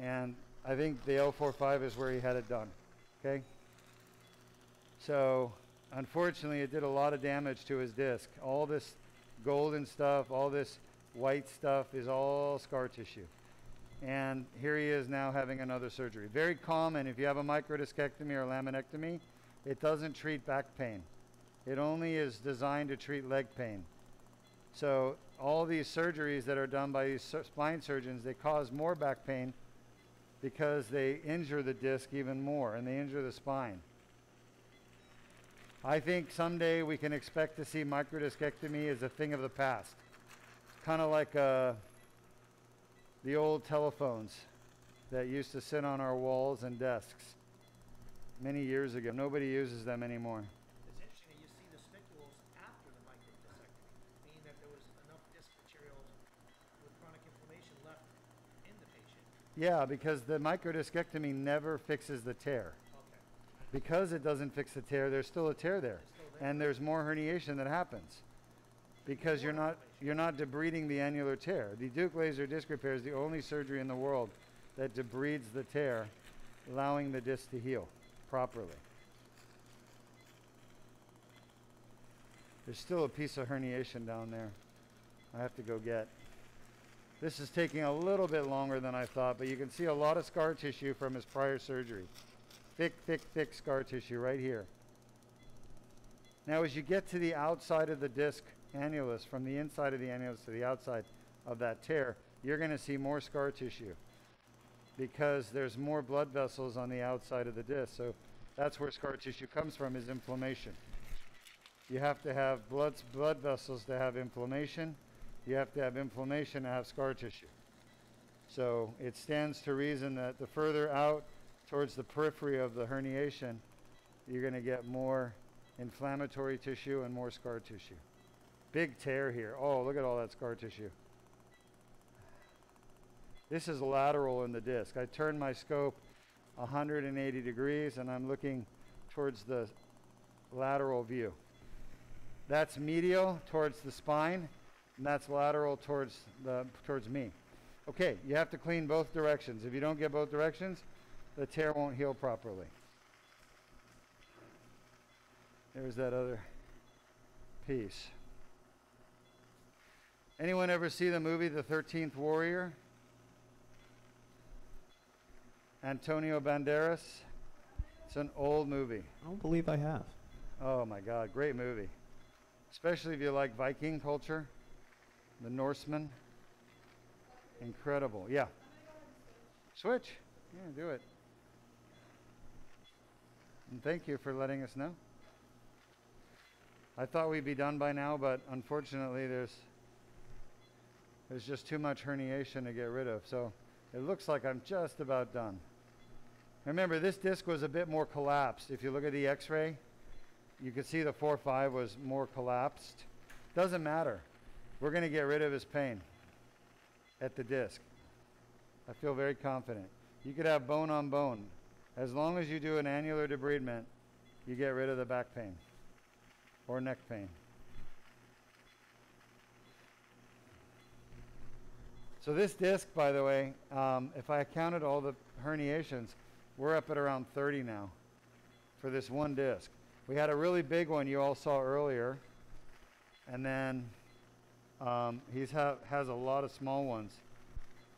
And I think the L4-L5 is where he had it done, okay? So unfortunately, it did a lot of damage to his disc. All this golden stuff, all this white stuff is all scar tissue. And here he is now having another surgery. Very common if you have a microdiscectomy or laminectomy. It doesn't treat back pain. It only is designed to treat leg pain. So all these surgeries that are done by these spine surgeons, they cause more back pain because they injure the disc even more and they injure the spine. I think someday we can expect to see microdiscectomy as a thing of the past. Kind of like the old telephones that used to sit on our walls and desks many years ago. Nobody uses them anymore. It's interesting that you see the spicules after the microdiscectomy, meaning that there was enough disc material with chronic Yeah, because the microdiscectomy never fixes the tear. Okay. Because it doesn't fix the tear, there's still a tear there. And there's more herniation that happens because you're not debriding the annular tear. The Deuk Laser Disc Repair is the only surgery in the world that debrides the tear, allowing the disc to heal properly. There's still a piece of herniation down there I have to go get. This is taking a little bit longer than I thought, but you can see a lot of scar tissue from his prior surgery. Thick, thick, thick scar tissue right here. Now, as you get to the outside of the disc annulus, from the inside of the annulus to the outside of that tear, you're going to see more scar tissue because there's more blood vessels on the outside of the disc. So that's where scar tissue comes from, is inflammation. You have to have blood vessels to have inflammation. You have to have inflammation to have scar tissue. So it stands to reason that the further out towards the periphery of the herniation, you're going to get more inflammatory tissue and more scar tissue. Big tear here. Oh, look at all that scar tissue. This is lateral in the disc. I turned my scope 180 degrees and I'm looking towards the lateral view. That's medial towards the spine, and that's lateral towards me. Okay, you have to clean both directions. If you don't get both directions, the tear won't heal properly. There's that other piece. Anyone ever see the movie The 13th Warrior? Antonio Banderas? It's an old movie. I don't believe I have. Oh my God, great movie. Especially if you like Viking culture, the Norsemen. Incredible. Yeah. Switch. Yeah, do it. And thank you for letting us know. I thought we'd be done by now, but unfortunately there's just too much herniation to get rid of. So it looks like I'm just about done. Remember, this disc was a bit more collapsed. If you look at the x-ray, you can see the 4-5 was more collapsed. Doesn't matter. We're going to get rid of his pain at the disc. I feel very confident. You could have bone on bone. As long as you do an annular debridement, you get rid of the back pain or neck pain. So this disc, by the way, if I counted all the herniations, we're up at around 30 now for this one disc. We had a really big one you all saw earlier, and then he has a lot of small ones.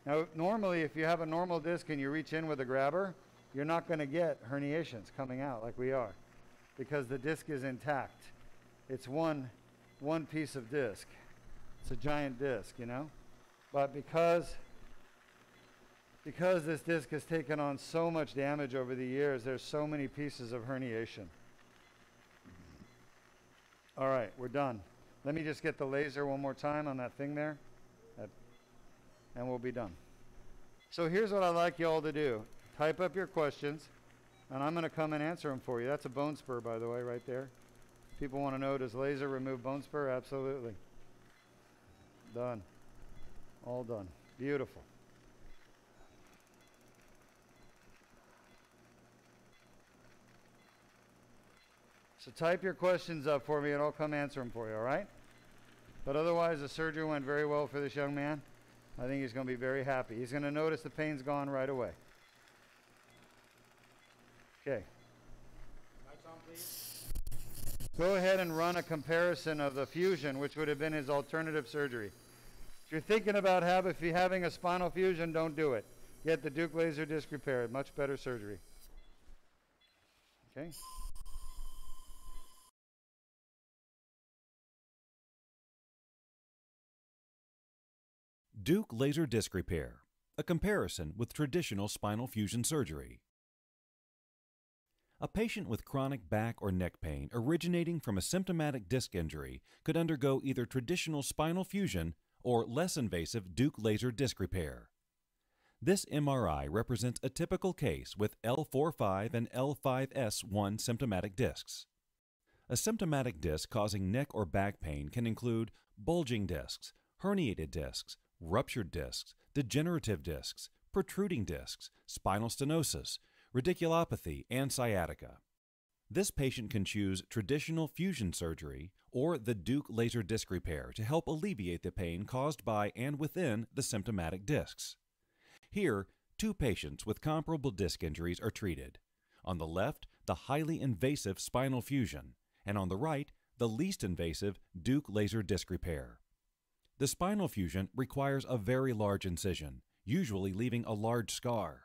Now, normally, if you have a normal disc and you reach in with a grabber, you're not going to get herniations coming out like we are because the disc is intact. It's one piece of disc. It's a giant disc, you know? But because this disc has taken on so much damage over the years, there's so many pieces of herniation. All right, we're done. Let me just get the laser one more time on that thing there, and we'll be done. So here's what I'd like you all to do. Type up your questions, and I'm going to come and answer them for you. That's a bone spur, by the way, right there. People want to know, does laser remove bone spur? Absolutely. Done. All done. Beautiful. So type your questions up for me and I'll come answer them for you, all right? But otherwise, the surgery went very well for this young man. I think he's going to be very happy. He's going to notice the pain's gone right away. Okay. Lights on, please. Go ahead and run a comparison of the fusion, which would have been his alternative surgery. If you're thinking about having a spinal fusion, don't do it. Get the Deuk Laser Disc Repair, much better surgery. Okay. Deuk Laser Disc Repair, a comparison with traditional spinal fusion surgery. A patient with chronic back or neck pain originating from a symptomatic disc injury could undergo either traditional spinal fusion or less invasive Deuk Laser Disc Repair. This MRI represents a typical case with L4-5 and L5-S1 symptomatic discs. A symptomatic disc causing neck or back pain can include bulging discs, herniated discs, ruptured discs, degenerative discs, protruding discs, spinal stenosis, radiculopathy, and sciatica. This patient can choose traditional fusion surgery or the Deuk Laser Disc Repair to help alleviate the pain caused by and within the symptomatic discs. Here, two patients with comparable disc injuries are treated. On the left, the highly invasive spinal fusion, and on the right, the least invasive Deuk Laser Disc Repair. The spinal fusion requires a very large incision, usually leaving a large scar.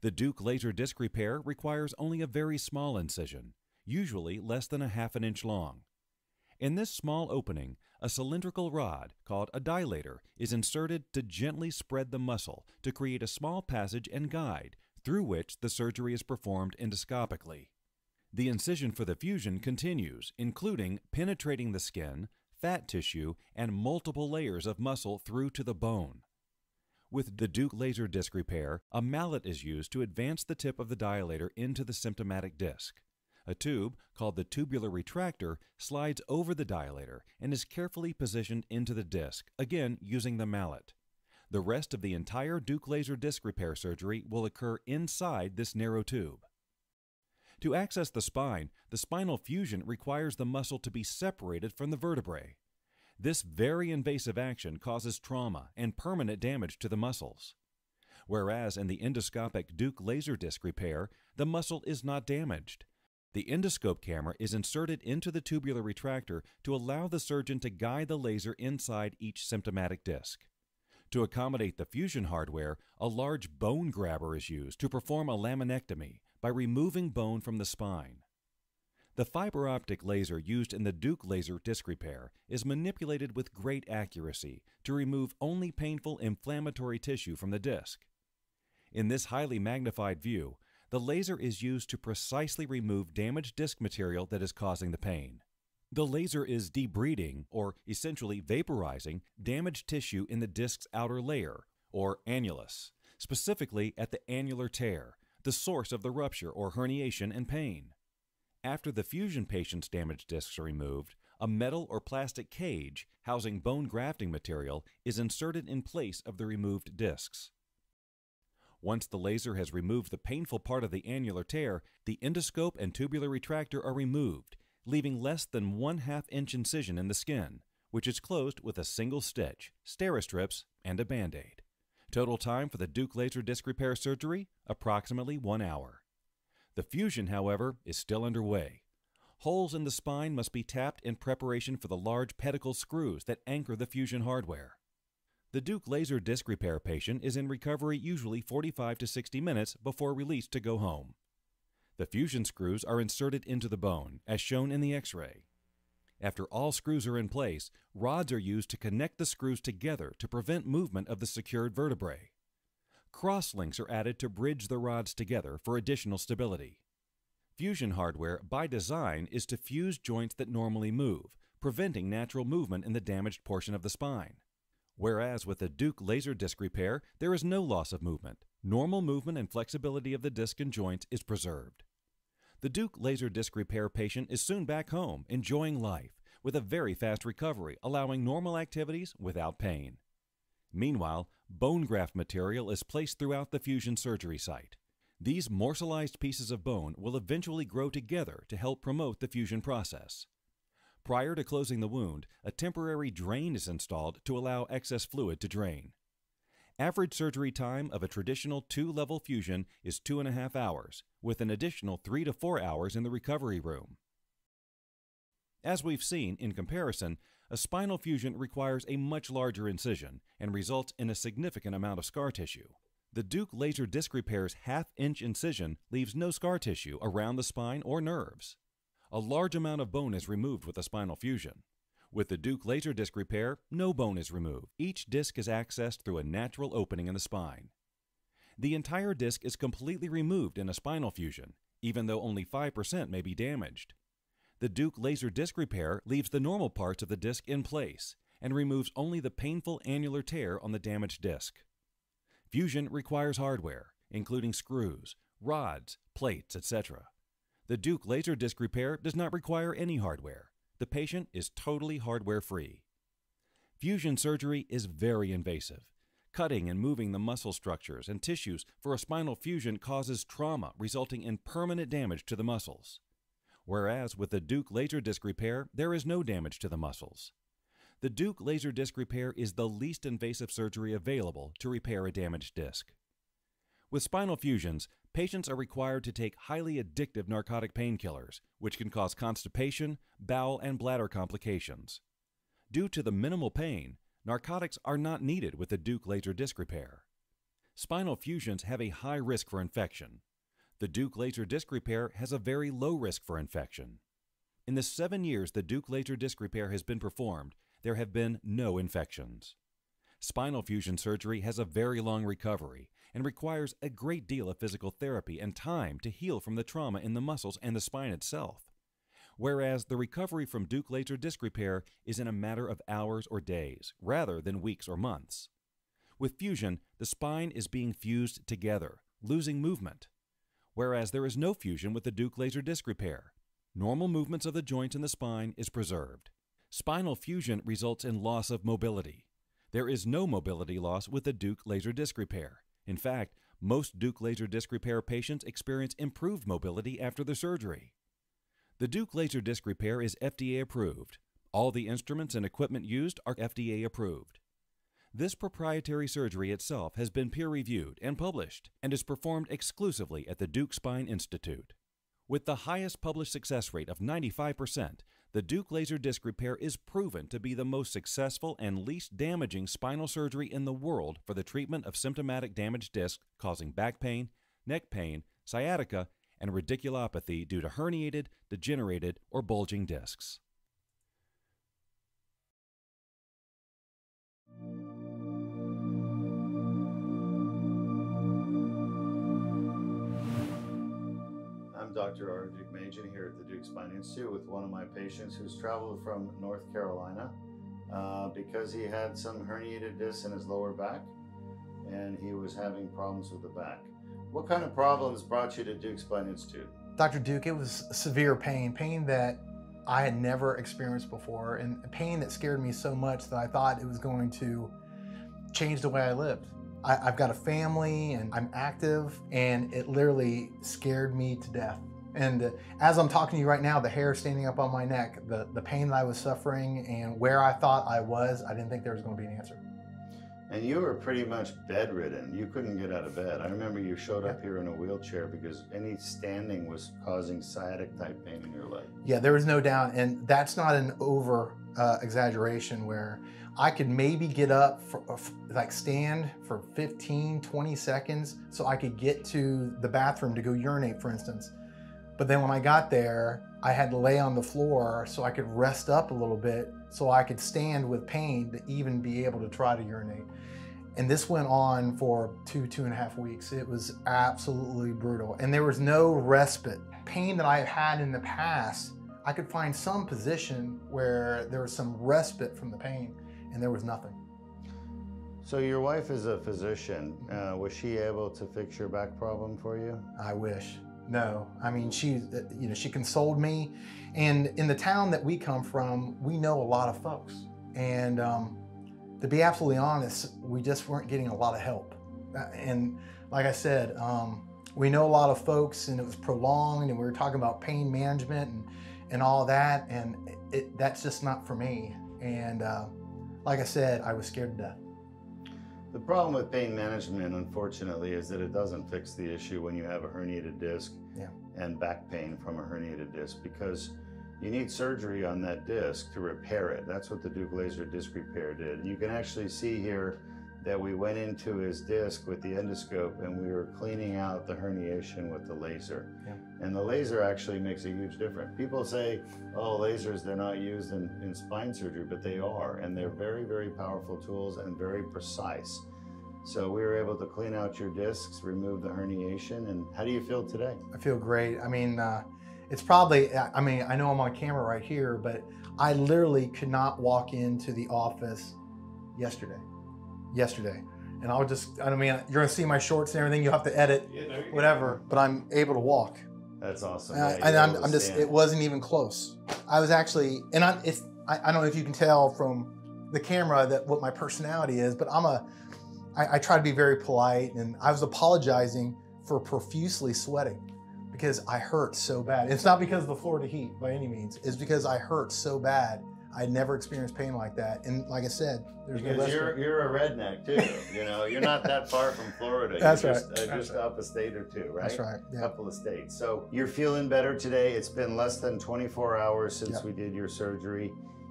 The Deuk Laser Disc Repair requires only a very small incision, usually less than ½ inch long. In this small opening, a cylindrical rod, called a dilator, is inserted to gently spread the muscle to create a small passage and guide through which the surgery is performed endoscopically. The incision for the fusion continues, including penetrating the skin, fat tissue, and multiple layers of muscle through to the bone. With the Deuk Laser Disc Repair, a mallet is used to advance the tip of the dilator into the symptomatic disc. A tube, called the tubular retractor, slides over the dilator and is carefully positioned into the disc, again using the mallet. The rest of the entire Deuk Laser Disc Repair surgery will occur inside this narrow tube. To access the spine, the spinal fusion requires the muscle to be separated from the vertebrae. This very invasive action causes trauma and permanent damage to the muscles. Whereas in the endoscopic Deuk Laser Disc Repair, the muscle is not damaged. The endoscope camera is inserted into the tubular retractor to allow the surgeon to guide the laser inside each symptomatic disc. To accommodate the fusion hardware, a large bone grabber is used to perform a laminectomy by removing bone from the spine. The fiber optic laser used in the Deuk Laser Disc Repair is manipulated with great accuracy to remove only painful inflammatory tissue from the disc. In this highly magnified view, the laser is used to precisely remove damaged disc material that is causing the pain. The laser is debriding, or essentially vaporizing, damaged tissue in the disc's outer layer, or annulus, specifically at the annular tear, the source of the rupture or herniation and pain. After the fusion patient's damaged discs are removed, a metal or plastic cage housing bone grafting material is inserted in place of the removed discs. Once the laser has removed the painful part of the annular tear, the endoscope and tubular retractor are removed, leaving less than ½ inch incision in the skin, which is closed with a single stitch, steri-strips, and a Band-Aid. Total time for the Deuk Laser Disc Repair surgery, approximately 1 hour. The fusion, however, is still underway. Holes in the spine must be tapped in preparation for the large pedicle screws that anchor the fusion hardware. The Deuk Laser Disc Repair patient is in recovery usually 45 to 60 minutes before released to go home. The fusion screws are inserted into the bone, as shown in the X-ray. After all screws are in place, rods are used to connect the screws together to prevent movement of the secured vertebrae. Cross-links are added to bridge the rods together for additional stability. Fusion hardware, by design, is to fuse joints that normally move, preventing natural movement in the damaged portion of the spine. Whereas with the Deuk Laser Disc Repair, there is no loss of movement. Normal movement and flexibility of the disc and joints is preserved. The Deuk Laser Disc Repair patient is soon back home, enjoying life, with a very fast recovery, allowing normal activities without pain. Meanwhile, bone graft material is placed throughout the fusion surgery site. These morselized pieces of bone will eventually grow together to help promote the fusion process. Prior to closing the wound, a temporary drain is installed to allow excess fluid to drain. Average surgery time of a traditional 2-level fusion is 2.5 hours, with an additional 3 to 4 hours in the recovery room. As we've seen, in comparison, a spinal fusion requires a much larger incision and results in a significant amount of scar tissue. The Deuk Laser Disc Repair's ½ inch incision leaves no scar tissue around the spine or nerves. A large amount of bone is removed with a spinal fusion. With the Deuk Laser Disc Repair, no bone is removed. Each disc is accessed through a natural opening in the spine. The entire disc is completely removed in a spinal fusion, even though only 5% may be damaged. The Deuk Laser Disc Repair leaves the normal parts of the disc in place and removes only the painful annular tear on the damaged disc. Fusion requires hardware, including screws, rods, plates, etc. The Deuk Laser Disc Repair does not require any hardware. The patient is totally hardware-free. Fusion surgery is very invasive. Cutting and moving the muscle structures and tissues for a spinal fusion causes trauma, resulting in permanent damage to the muscles. Whereas with the Deuk Laser Disc Repair, there is no damage to the muscles. The Deuk Laser Disc Repair is the least invasive surgery available to repair a damaged disc. With spinal fusions, patients are required to take highly addictive narcotic painkillers, which can cause constipation, bowel, and bladder complications. Due to the minimal pain, narcotics are not needed with the Deuk Laser Disc Repair. Spinal fusions have a high risk for infection. The Deuk Laser Disc Repair has a very low risk for infection. In the 7 years the Deuk Laser Disc Repair has been performed, there have been no infections. Spinal fusion surgery has a very long recovery and requires a great deal of physical therapy and time to heal from the trauma in the muscles and the spine itself. Whereas the recovery from Deuk Laser Disc Repair is in a matter of hours or days, rather than weeks or months. With fusion, the spine is being fused together, losing movement. Whereas there is no fusion with the Deuk Laser Disc Repair. Normal movements of the joints in the spine is preserved. Spinal fusion results in loss of mobility. There is no mobility loss with the Deuk Laser Disc Repair. In fact, most Deuk Laser Disc Repair patients experience improved mobility after the surgery. The Deuk Laser Disc Repair is FDA approved. All the instruments and equipment used are FDA approved. This proprietary surgery itself has been peer-reviewed and published and is performed exclusively at the Deuk Spine Institute. With the highest published success rate of 95%, the Deuk Laser Disc Repair is proven to be the most successful and least damaging spinal surgery in the world for the treatment of symptomatic damaged discs causing back pain, neck pain, sciatica, and radiculopathy due to herniated, degenerated, or bulging discs. I'm Dr. Arius Deukmejian here at the Deuk Spine Institute with one of my patients who's traveled from North Carolina because he had some herniated discs in his lower back and he was having problems with the back. What kind of problems brought you to Deuk Spine Institute? Dr. Deuk, it was severe pain, pain that I had never experienced before, and pain that scared me so much that I thought it was going to change the way I lived. I've got a family and I'm active, and it literally scared me to death. And as I'm talking to you right now, the hair standing up on my neck, the pain that I was suffering and where I thought I was, I didn't think there was going to be an answer. And you were pretty much bedridden. You couldn't get out of bed. I remember you showed up here in a wheelchair because any standing was causing sciatic type pain in your leg. Yeah, there was no doubt. And that's not an over exaggeration where I could maybe get up, stand for 15, 20 seconds so I could get to the bathroom to go urinate, for instance. But then when I got there, I had to lay on the floor so I could rest up a little bit so I could stand with pain to even be able to try to urinate. And this went on for two and a half weeks. It was absolutely brutal. And there was no respite. Pain that I had in the past, I could find some position where there was some respite from the pain, and there was nothing. So your wife is a physician. Was she able to fix your back problem for you? I wish. No, I mean, she consoled me. And in the town that we come from, we know a lot of folks. And to be absolutely honest, we just weren't getting a lot of help. And like I said, we know a lot of folks, and it was prolonged, and we were talking about pain management and all that, and that's just not for me. And like I said, I was scared to death. The problem with pain management, unfortunately, is that it doesn't fix the issue when you have a herniated disc and back pain from a herniated disc, because you need surgery on that disc to repair it. That's what the Deuk Laser Disc Repair did. You can actually see here that we went into his disc with the endoscope and we were cleaning out the herniation with the laser. Yeah. And the laser actually makes a huge difference. People say, oh, lasers, they're not used in spine surgery, but they are. And they're very, very powerful tools and very precise. So we were able to clean out your discs, remove the herniation. And how do you feel today? I feel great. I mean, I know I'm on camera right here, but I literally could not walk into the office yesterday. And I would just, I mean, you're gonna see my shorts and everything, you'll have to edit, whatever, but I'm able to walk. That's awesome. It wasn't even close. I was actually, and I don't know if you can tell from the camera that what my personality is, but I try to be very polite, and I was apologizing for profusely sweating because I hurt so bad. It's not because of the Florida heat by any means. It's because I hurt so bad. I never experienced pain like that. And like I said, there's because no you're a redneck too. You know, you're not that far from Florida. That's you're just, right. Just right. Up a state or two, right? That's right. Yeah. A couple of states. So you're feeling better today. It's been less than 24 hours since we did your surgery.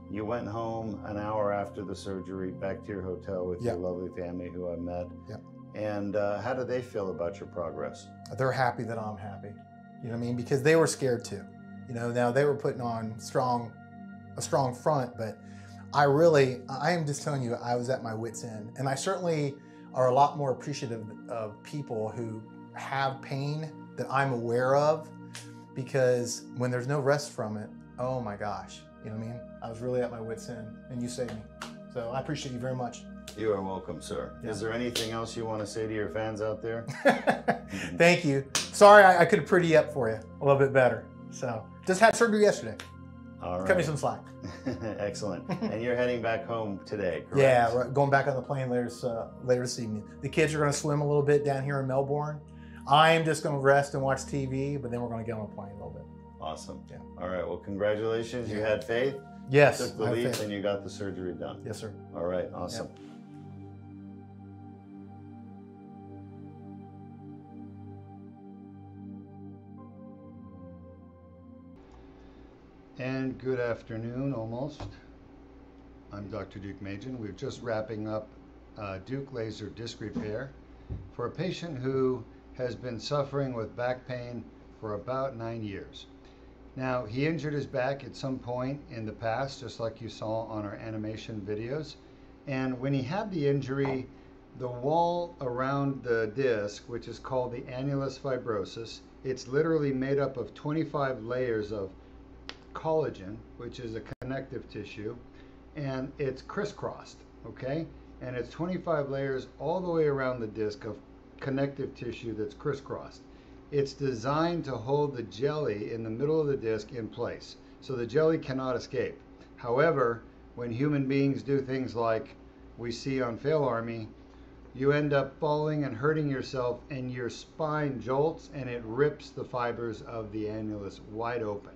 You went home an hour after the surgery, back to your hotel with your lovely family who I met. Yep. And how do they feel about your progress? They're happy that I'm happy. You know what I mean? Because they were scared too. You know, now they were putting on a strong front, but I am just telling you, I was at my wit's end. And I certainly are a lot more appreciative of people who have pain that I'm aware of, because when there's no rest from it, oh my gosh, you know what I mean? I was really at my wit's end, and you saved me. So I appreciate you very much. You are welcome, sir. Yeah. Is there anything else you want to say to your fans out there? Thank you. Sorry, I could have pretty up for you a little bit better. So just had surgery yesterday. All right. Cut me some slack. Excellent. And you're heading back home today, correct? Yeah, we're going back on the plane later this evening. The kids are going to swim a little bit down here in Melbourne. I am just going to rest and watch TV, but then we're going to get on the plane a little bit. Awesome. Yeah. All right. Well, congratulations. You had faith. Yes. You took the leap and you got the surgery done. Yes, sir. All right. Awesome. Yep. And good afternoon, almost. I'm Dr. Deukmejian. We're just wrapping up Deuk Laser Disc Repair for a patient who has been suffering with back pain for about 9 years. Now, he injured his back at some point in the past, just like you saw on our animation videos. And when he had the injury, the wall around the disc, which is called the annulus fibrosus, it's literally made up of 25 layers of collagen, which is a connective tissue, and it's crisscrossed, okay? And it's 25 layers all the way around the disc of connective tissue that's crisscrossed. It's designed to hold the jelly in the middle of the disc in place, so the jelly cannot escape. However, when human beings do things like we see on Fail Army, you end up falling and hurting yourself, and your spine jolts, and it rips the fibers of the annulus wide open.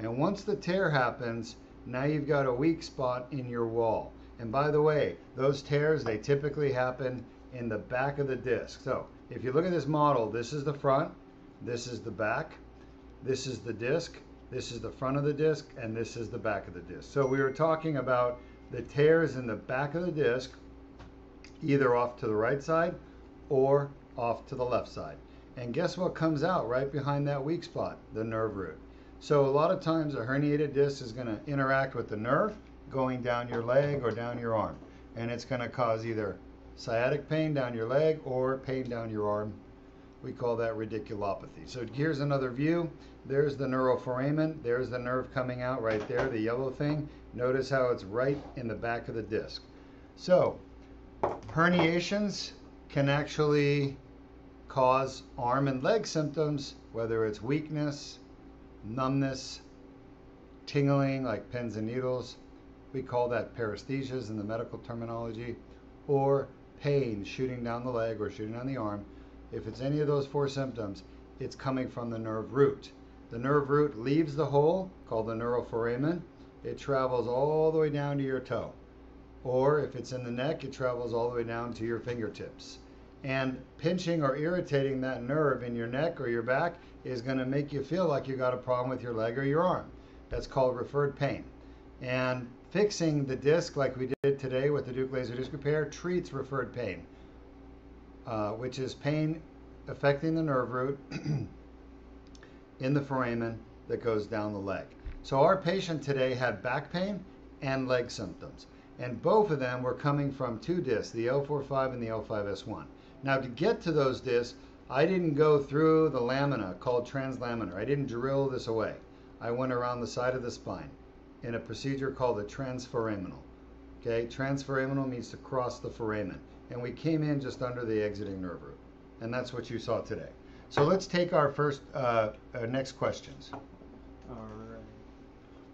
And once the tear happens, now you've got a weak spot in your wall. And by the way, those tears, they typically happen in the back of the disc. So if you look at this model, this is the front, this is the back, this is the disc, this is the front of the disc, and this is the back of the disc. So we were talking about the tears in the back of the disc, either off to the right side or off to the left side. And guess what comes out right behind that weak spot? The nerve root. So a lot of times a herniated disc is going to interact with the nerve going down your leg or down your arm. And it's going to cause either sciatic pain down your leg or pain down your arm. We call that radiculopathy. So here's another view. There's the neuroforamen. There's the nerve coming out right there, the yellow thing. Notice how it's right in the back of the disc. So herniations can actually cause arm and leg symptoms, whether it's weakness, numbness, tingling like pins and needles, we call that paresthesias in the medical terminology, or pain shooting down the leg or shooting down the arm. If it's any of those four symptoms, it's coming from the nerve root. The nerve root leaves the hole, called the neuroforamen. It travels all the way down to your toe. Or if it's in the neck, it travels all the way down to your fingertips. And pinching or irritating that nerve in your neck or your back is going to make you feel like you got a problem with your leg or your arm. That's called referred pain. And fixing the disc like we did today with the Deuk Laser Disc Repair treats referred pain, which is pain affecting the nerve root in the foramen that goes down the leg. So our patient today had back pain and leg symptoms. And both of them were coming from two discs, the L4-5 and the L5-S1. Now to get to those discs, I didn't go through the lamina called translaminar. I didn't drill this away. I went around the side of the spine in a procedure called the transforaminal. Okay, transforaminal means to cross the foramen. And we came in just under the exiting nerve root. And that's what you saw today. So let's take our first, next questions. All right.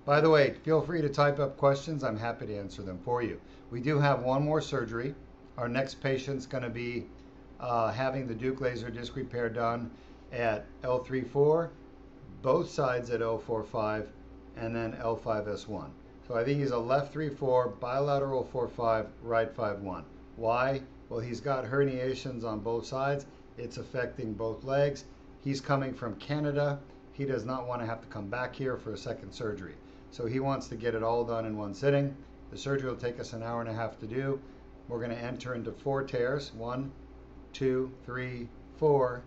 By the way, feel free to type up questions. I'm happy to answer them for you. We do have one more surgery Our next patient's going to be having the Deuk Laser Disc Repair done at L3-4, both sides at L4-5, and then L5-S1. So I think he's a left 3-4, bilateral 4-5, right 5-1. Why? Well, he's got herniations on both sides. It's affecting both legs. He's coming from Canada. He does not want to have to come back here for a second surgery. So he wants to get it all done in one sitting. The surgery will take us an hour and a half to do. We're going to enter into 4 tears, 1, 2, 3, 4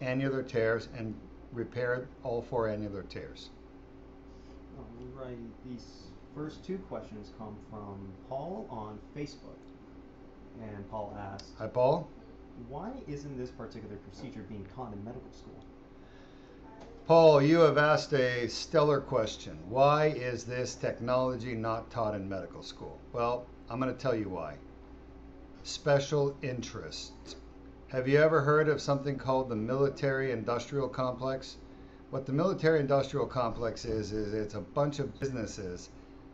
annular tears, and repair all 4 annular tears. All right, these first 2 questions come from Paul on Facebook. And Paul asks, hi Paul. Why isn't this particular procedure being taught in medical school? Paul, you have asked a stellar question. Why is this technology not taught in medical school? Well, I'm going to tell you why. Special interest. Have you ever heard of something called the military-industrial complex? What the military-industrial complex is it's a bunch of businesses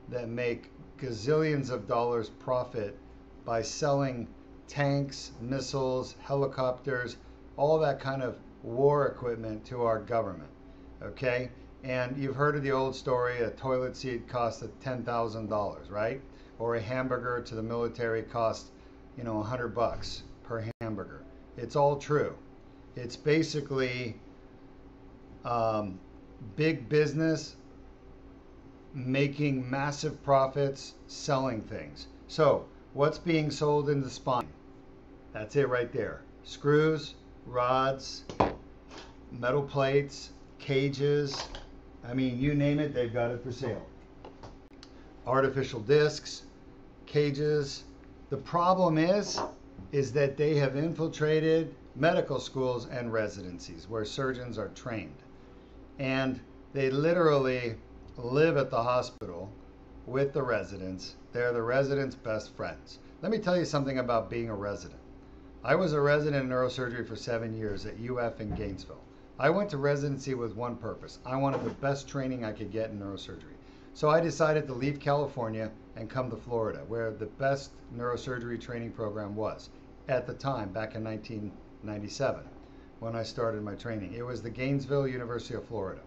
that make gazillions of dollars profit by selling tanks, missiles, helicopters, all that kind of war equipment to our government. Okay, and you've heard of the old story, a toilet seat costs $10,000, right? Or a hamburger to the military costs, you know, $100 per hamburger. It's all true. It's basically big business making massive profits, selling things. So what's being sold in the spine? That's it right there. Screws, rods, metal plates, cages, I mean, you name it, they've got it for sale. Artificial discs, cages. The problem is that they have infiltrated medical schools and residencies where surgeons are trained. And they literally live at the hospital with the residents. They're the residents' best friends. Let me tell you something about being a resident. I was a resident in neurosurgery for 7 years at UF in Gainesville. I went to residency with one purpose. I wanted the best training I could get in neurosurgery. So I decided to leave California and come to Florida, where the best neurosurgery training program was at the time, back in 1997, when I started my training. It was the Gainesville, University of Florida.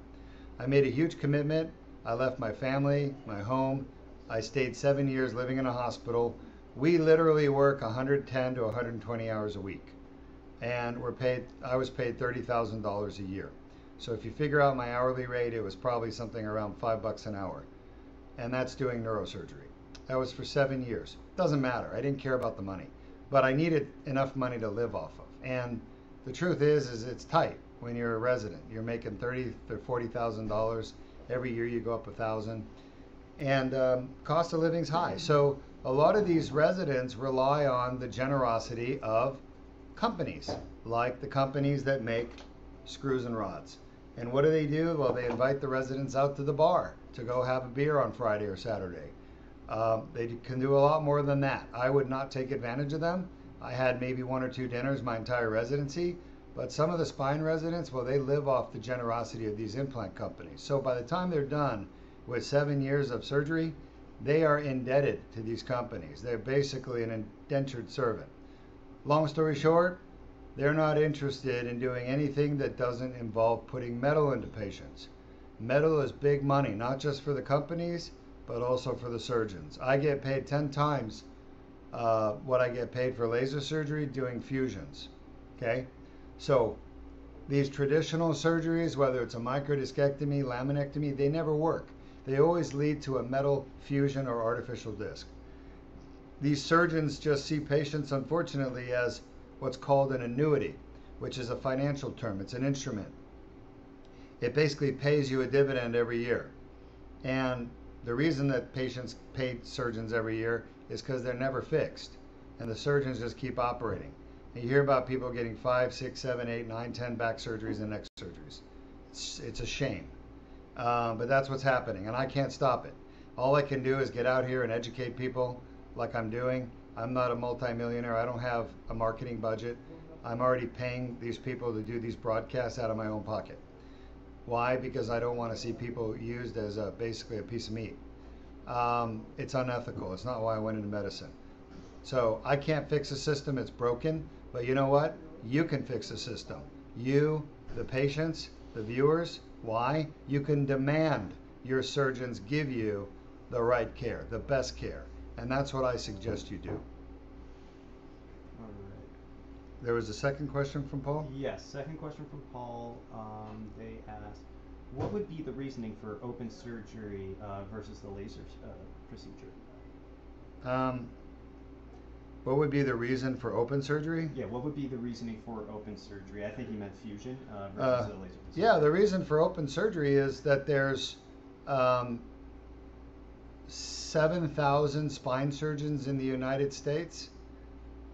I made a huge commitment. I left my family, my home. I stayed 7 years living in a hospital. We literally work 110 to 120 hours a week, and we're paid. I was paid $30,000 a year. So if you figure out my hourly rate, it was probably something around $5 an hour, and that's doing neurosurgery. That was for 7 years. Doesn't matter. I didn't care about the money, but I needed enough money to live off of. And the truth is it's tight when you're a resident. You're making $30,000 to $40,000 every year. You go up $1,000, and cost of living's high. So a lot of these residents rely on the generosity of companies, like the companies that make screws and rods. And what do? Well, they invite the residents out to the bar to go have a beer on Friday or Saturday. They can do a lot more than that. I would not take advantage of them. I had maybe 1 or 2 dinners my entire residency, but some of the spine residents, well, they live off the generosity of these implant companies. So by the time they're done with 7 years of surgery, they are indebted to these companies. They're basically an indentured servant. Long story short, they're not interested in doing anything that doesn't involve putting metal into patients. Metal is big money, not just for the companies, but also for the surgeons. I get paid 10 times what I get paid for laser surgery doing fusions, okay? So these traditional surgeries, whether it's a microdiscectomy, laminectomy, they never work. They always lead to a metal fusion or artificial disc. These surgeons just see patients, unfortunately, as what's called an annuity, which is a financial term. It's an instrument. It basically pays you a dividend every year. And the reason that patients pay surgeons every year is because they're never fixed, and the surgeons just keep operating. And you hear about people getting 5, 6, 7, 8, 9, 10 back surgeries and neck surgeries. It's a shame. But that's what's happening, and I can't stop it. All I can do is get out here and educate people like I'm doing. I'm not a multimillionaire. I don't have a marketing budget. I'm already paying these people to do these broadcasts out of my own pocket. Why? Because I don't want to see people used as basically a piece of meat. It's unethical. It's not why I went into medicine. So I can't fix a system, it's broken, but you know what? You can fix a system. You, the patients, the viewers. Why? You can demand your surgeons give you the right care, the best care. And that's what I suggest you do. All right. There was a second question from Paul? Yes, second question from Paul. They asked, what would be the reasoning for open surgery versus the laser procedure? What would be the reason for open surgery? Yeah, what would be the reasoning for open surgery? I think you meant fusion versus the laser procedure. Yeah, the reason for open surgery is that there's 7,000 spine surgeons in the United States,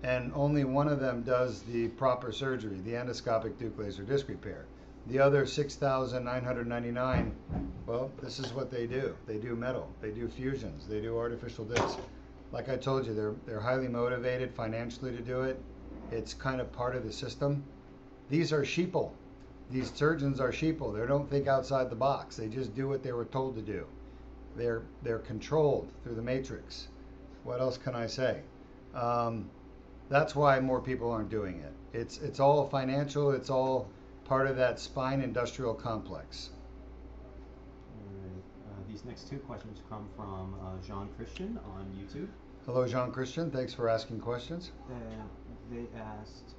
and only one of them does the proper surgery, the endoscopic Deuk Laser Disc Repair. The other 6,999, well, this is what they do. They do metal, they do fusions, they do artificial discs. Like I told you, they're highly motivated financially to do it. It's kind of part of the system. These are sheeple. These surgeons are sheeple. They don't think outside the box. They just do what they were told to do. They're controlled through the matrix. What else can I say? That's why more people aren't doing it. It's all financial. It's all part of that spine industrial complex. These next two questions come from Jean Christian on YouTube. Hello, Jean Christian. Thanks for asking questions. They asked,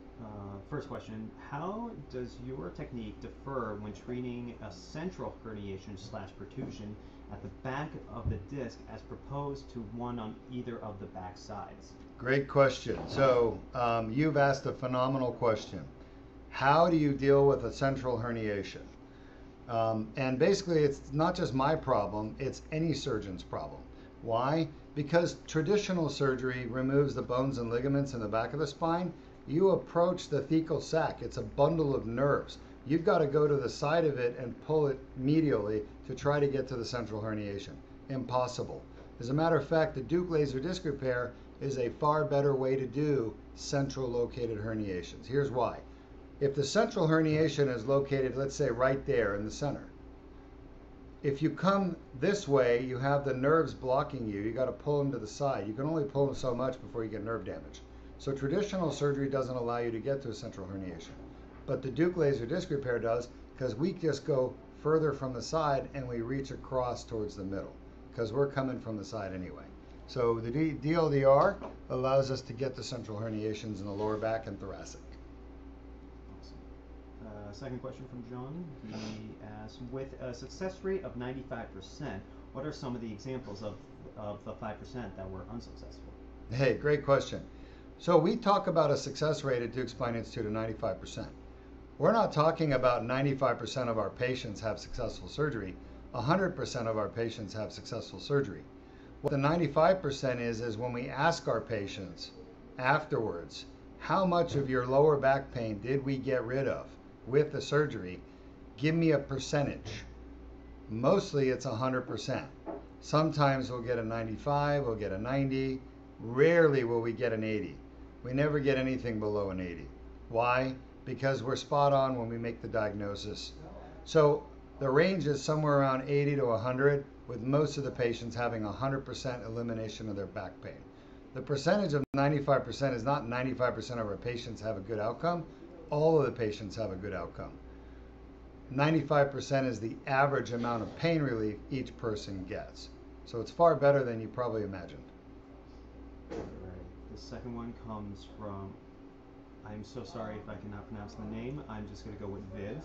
first question, how does your technique differ when treating a central herniation / protrusion at the back of the disc as proposed to one on either of the back sides? Great question. So you've asked a phenomenal question. How do you deal with a central herniation? And basically, it's not just my problem, it's any surgeon's problem. Why? Because traditional surgery removes the bones and ligaments in the back of the spine. You approach the thecal sac. It's a bundle of nerves. You've got to go to the side of it and pull it medially to try to get to the central herniation. Impossible. As a matter of fact, the Deuk Laser Disc Repair is a far better way to do central located herniations. Here's why. If the central herniation is located, let's say, right there in the center, if you come this way, you have the nerves blocking you. You got to pull them to the side. You can only pull them so much before you get nerve damage. So traditional surgery doesn't allow you to get to a central herniation. But the Deuk Laser Disc Repair does, because we just go further from the side and we reach across towards the middle, because we're coming from the side anyway. So the DLDR allows us to get to central herniations in the lower back and thoracic. Second question from John. He asks, with a success rate of 95%, what are some of the examples of the 5% that were unsuccessful? Hey, great question. So we talk about a success rate at Deuk Spine Institute of 95%. We're not talking about 95% of our patients have successful surgery. 100% of our patients have successful surgery. What the 95% is when we ask our patients afterwards, how much of your lower back pain did we get rid of with the surgery? Give me a percentage. Mostly it's 100%. Sometimes we'll get a 95, we'll get a 90. Rarely will we get an 80. We never get anything below an 80. Why? Because we're spot on when we make the diagnosis. So the range is somewhere around 80 to 100, with most of the patients having 100% elimination of their back pain. The percentage of 95% is not 95% of our patients have a good outcome. All of the patients have a good outcome. 95% is the average amount of pain relief each person gets. So it's far better than you probably imagined. All right. The second one comes from, I'm so sorry if I cannot pronounce the name. I'm just going to go with Viv.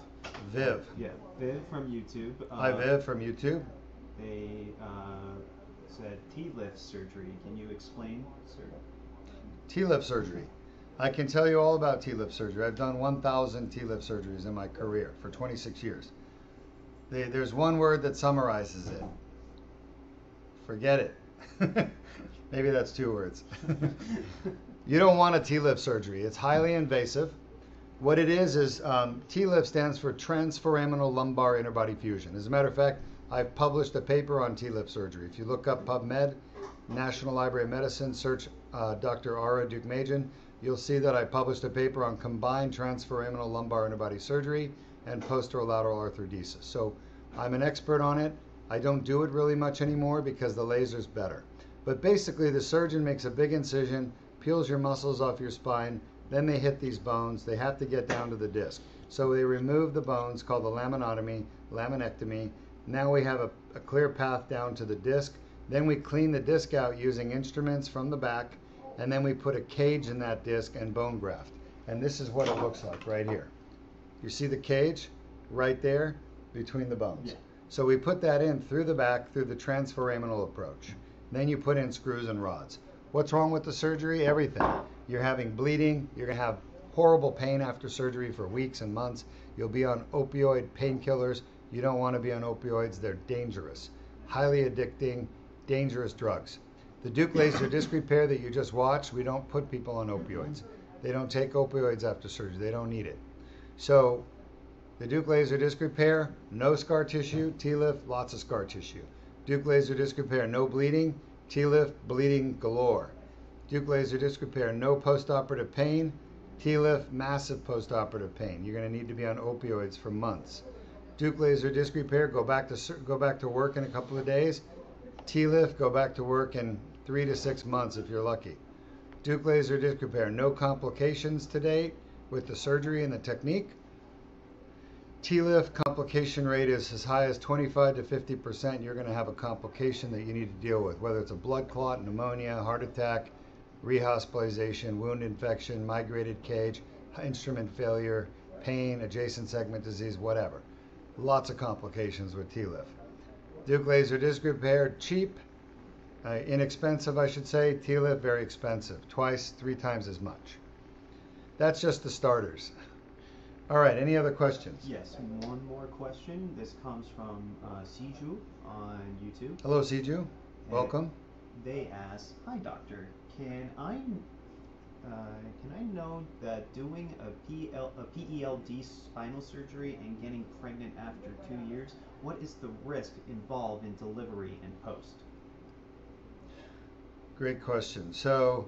Viv. Yeah, Viv from YouTube. Hi, Viv from YouTube. They said TLIF surgery. Can you explain surgery? TLIF surgery. I can tell you all about TLIF surgery. I've done 1,000 TLIF surgeries in my career for 26 years. There's one word that summarizes it. Forget it. Maybe that's two words. You don't want a TLIF surgery. It's highly invasive. What it is TLIF stands for transforaminal lumbar interbody fusion. As a matter of fact, I've published a paper on TLIF surgery. If you look up PubMed, National Library of Medicine, search Dr. Arius Deukmejian, you'll see that I published a paper on combined transforaminal lumbar interbody surgery and posterolateral arthrodesis. So I'm an expert on it. I don't do it really much anymore because the laser's better. But basically, the surgeon makes a big incision, peels your muscles off your spine, then they hit these bones, they have to get down to the disc. So they remove the bones, called the laminotomy, laminectomy. Now we have a clear path down to the disc. Then we clean the disc out using instruments from the back, and then we put a cage in that disc and bone graft. And this is what it looks like right here. You see the cage right there between the bones. Yeah. So we put that in through the back through the transforaminal approach. Then you put in screws and rods. What's wrong with the surgery? Everything. You're having bleeding. You're going to have horrible pain after surgery for weeks and months. You'll be on opioid painkillers. You don't want to be on opioids. They're dangerous, highly addicting, dangerous drugs. The Deuk Laser Disc Repair that you just watched, we don't put people on opioids. They don't take opioids after surgery. They don't need it. So the Deuk Laser Disc Repair, no scar tissue. TLIF, lots of scar tissue. Deuk Laser Disc Repair, no bleeding. TLIF, bleeding galore. Deuk Laser Disc Repair, no postoperative pain. TLIF, massive postoperative pain. You're going to need to be on opioids for months. Deuk Laser Disc Repair, go back to work in a couple of days. TLIF, go back to work in 3 to 6 months if you're lucky. Deuk Laser Disc Repair, no complications to date with the surgery and the technique. TLIF complication rate is as high as 25 to 50%. You're going to have a complication that you need to deal with, whether it's a blood clot, pneumonia, heart attack, rehospitalization, wound infection, migrated cage, instrument failure, pain, adjacent segment disease, whatever. Lots of complications with TLIF. Deuk Laser Disc Repair, cheap, inexpensive, I should say. TLIF, very expensive, twice, 3 times as much. That's just the starters. All right, any other questions? Yes, one more question. This comes from Siju on YouTube. Hello, Siju. Welcome. They ask, hi, doctor. Can I know that doing a PELD spinal surgery and getting pregnant after 2 years, what is the risk involved in delivery and post? Great question. So,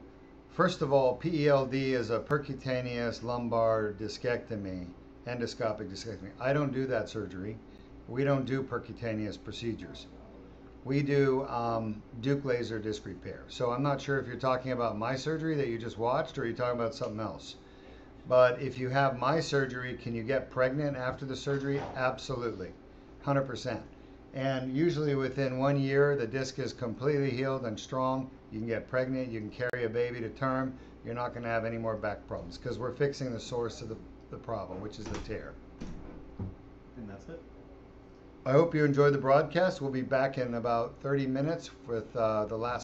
first of all, PELD is a percutaneous lumbar discectomy, endoscopic discectomy. I don't do that surgery. We don't do percutaneous procedures. We do Deuk Laser Disc Repair. So I'm not sure if you're talking about my surgery that you just watched or you're talking about something else. But if you have my surgery, can you get pregnant after the surgery? Absolutely, 100%. And usually within 1 year, the disc is completely healed and strong. You can get pregnant, you can carry a baby to term. You're not going to have any more back problems because we're fixing the source of the problem, which is the tear. And that's it. I hope you enjoyed the broadcast. We'll be back in about 30 minutes with the last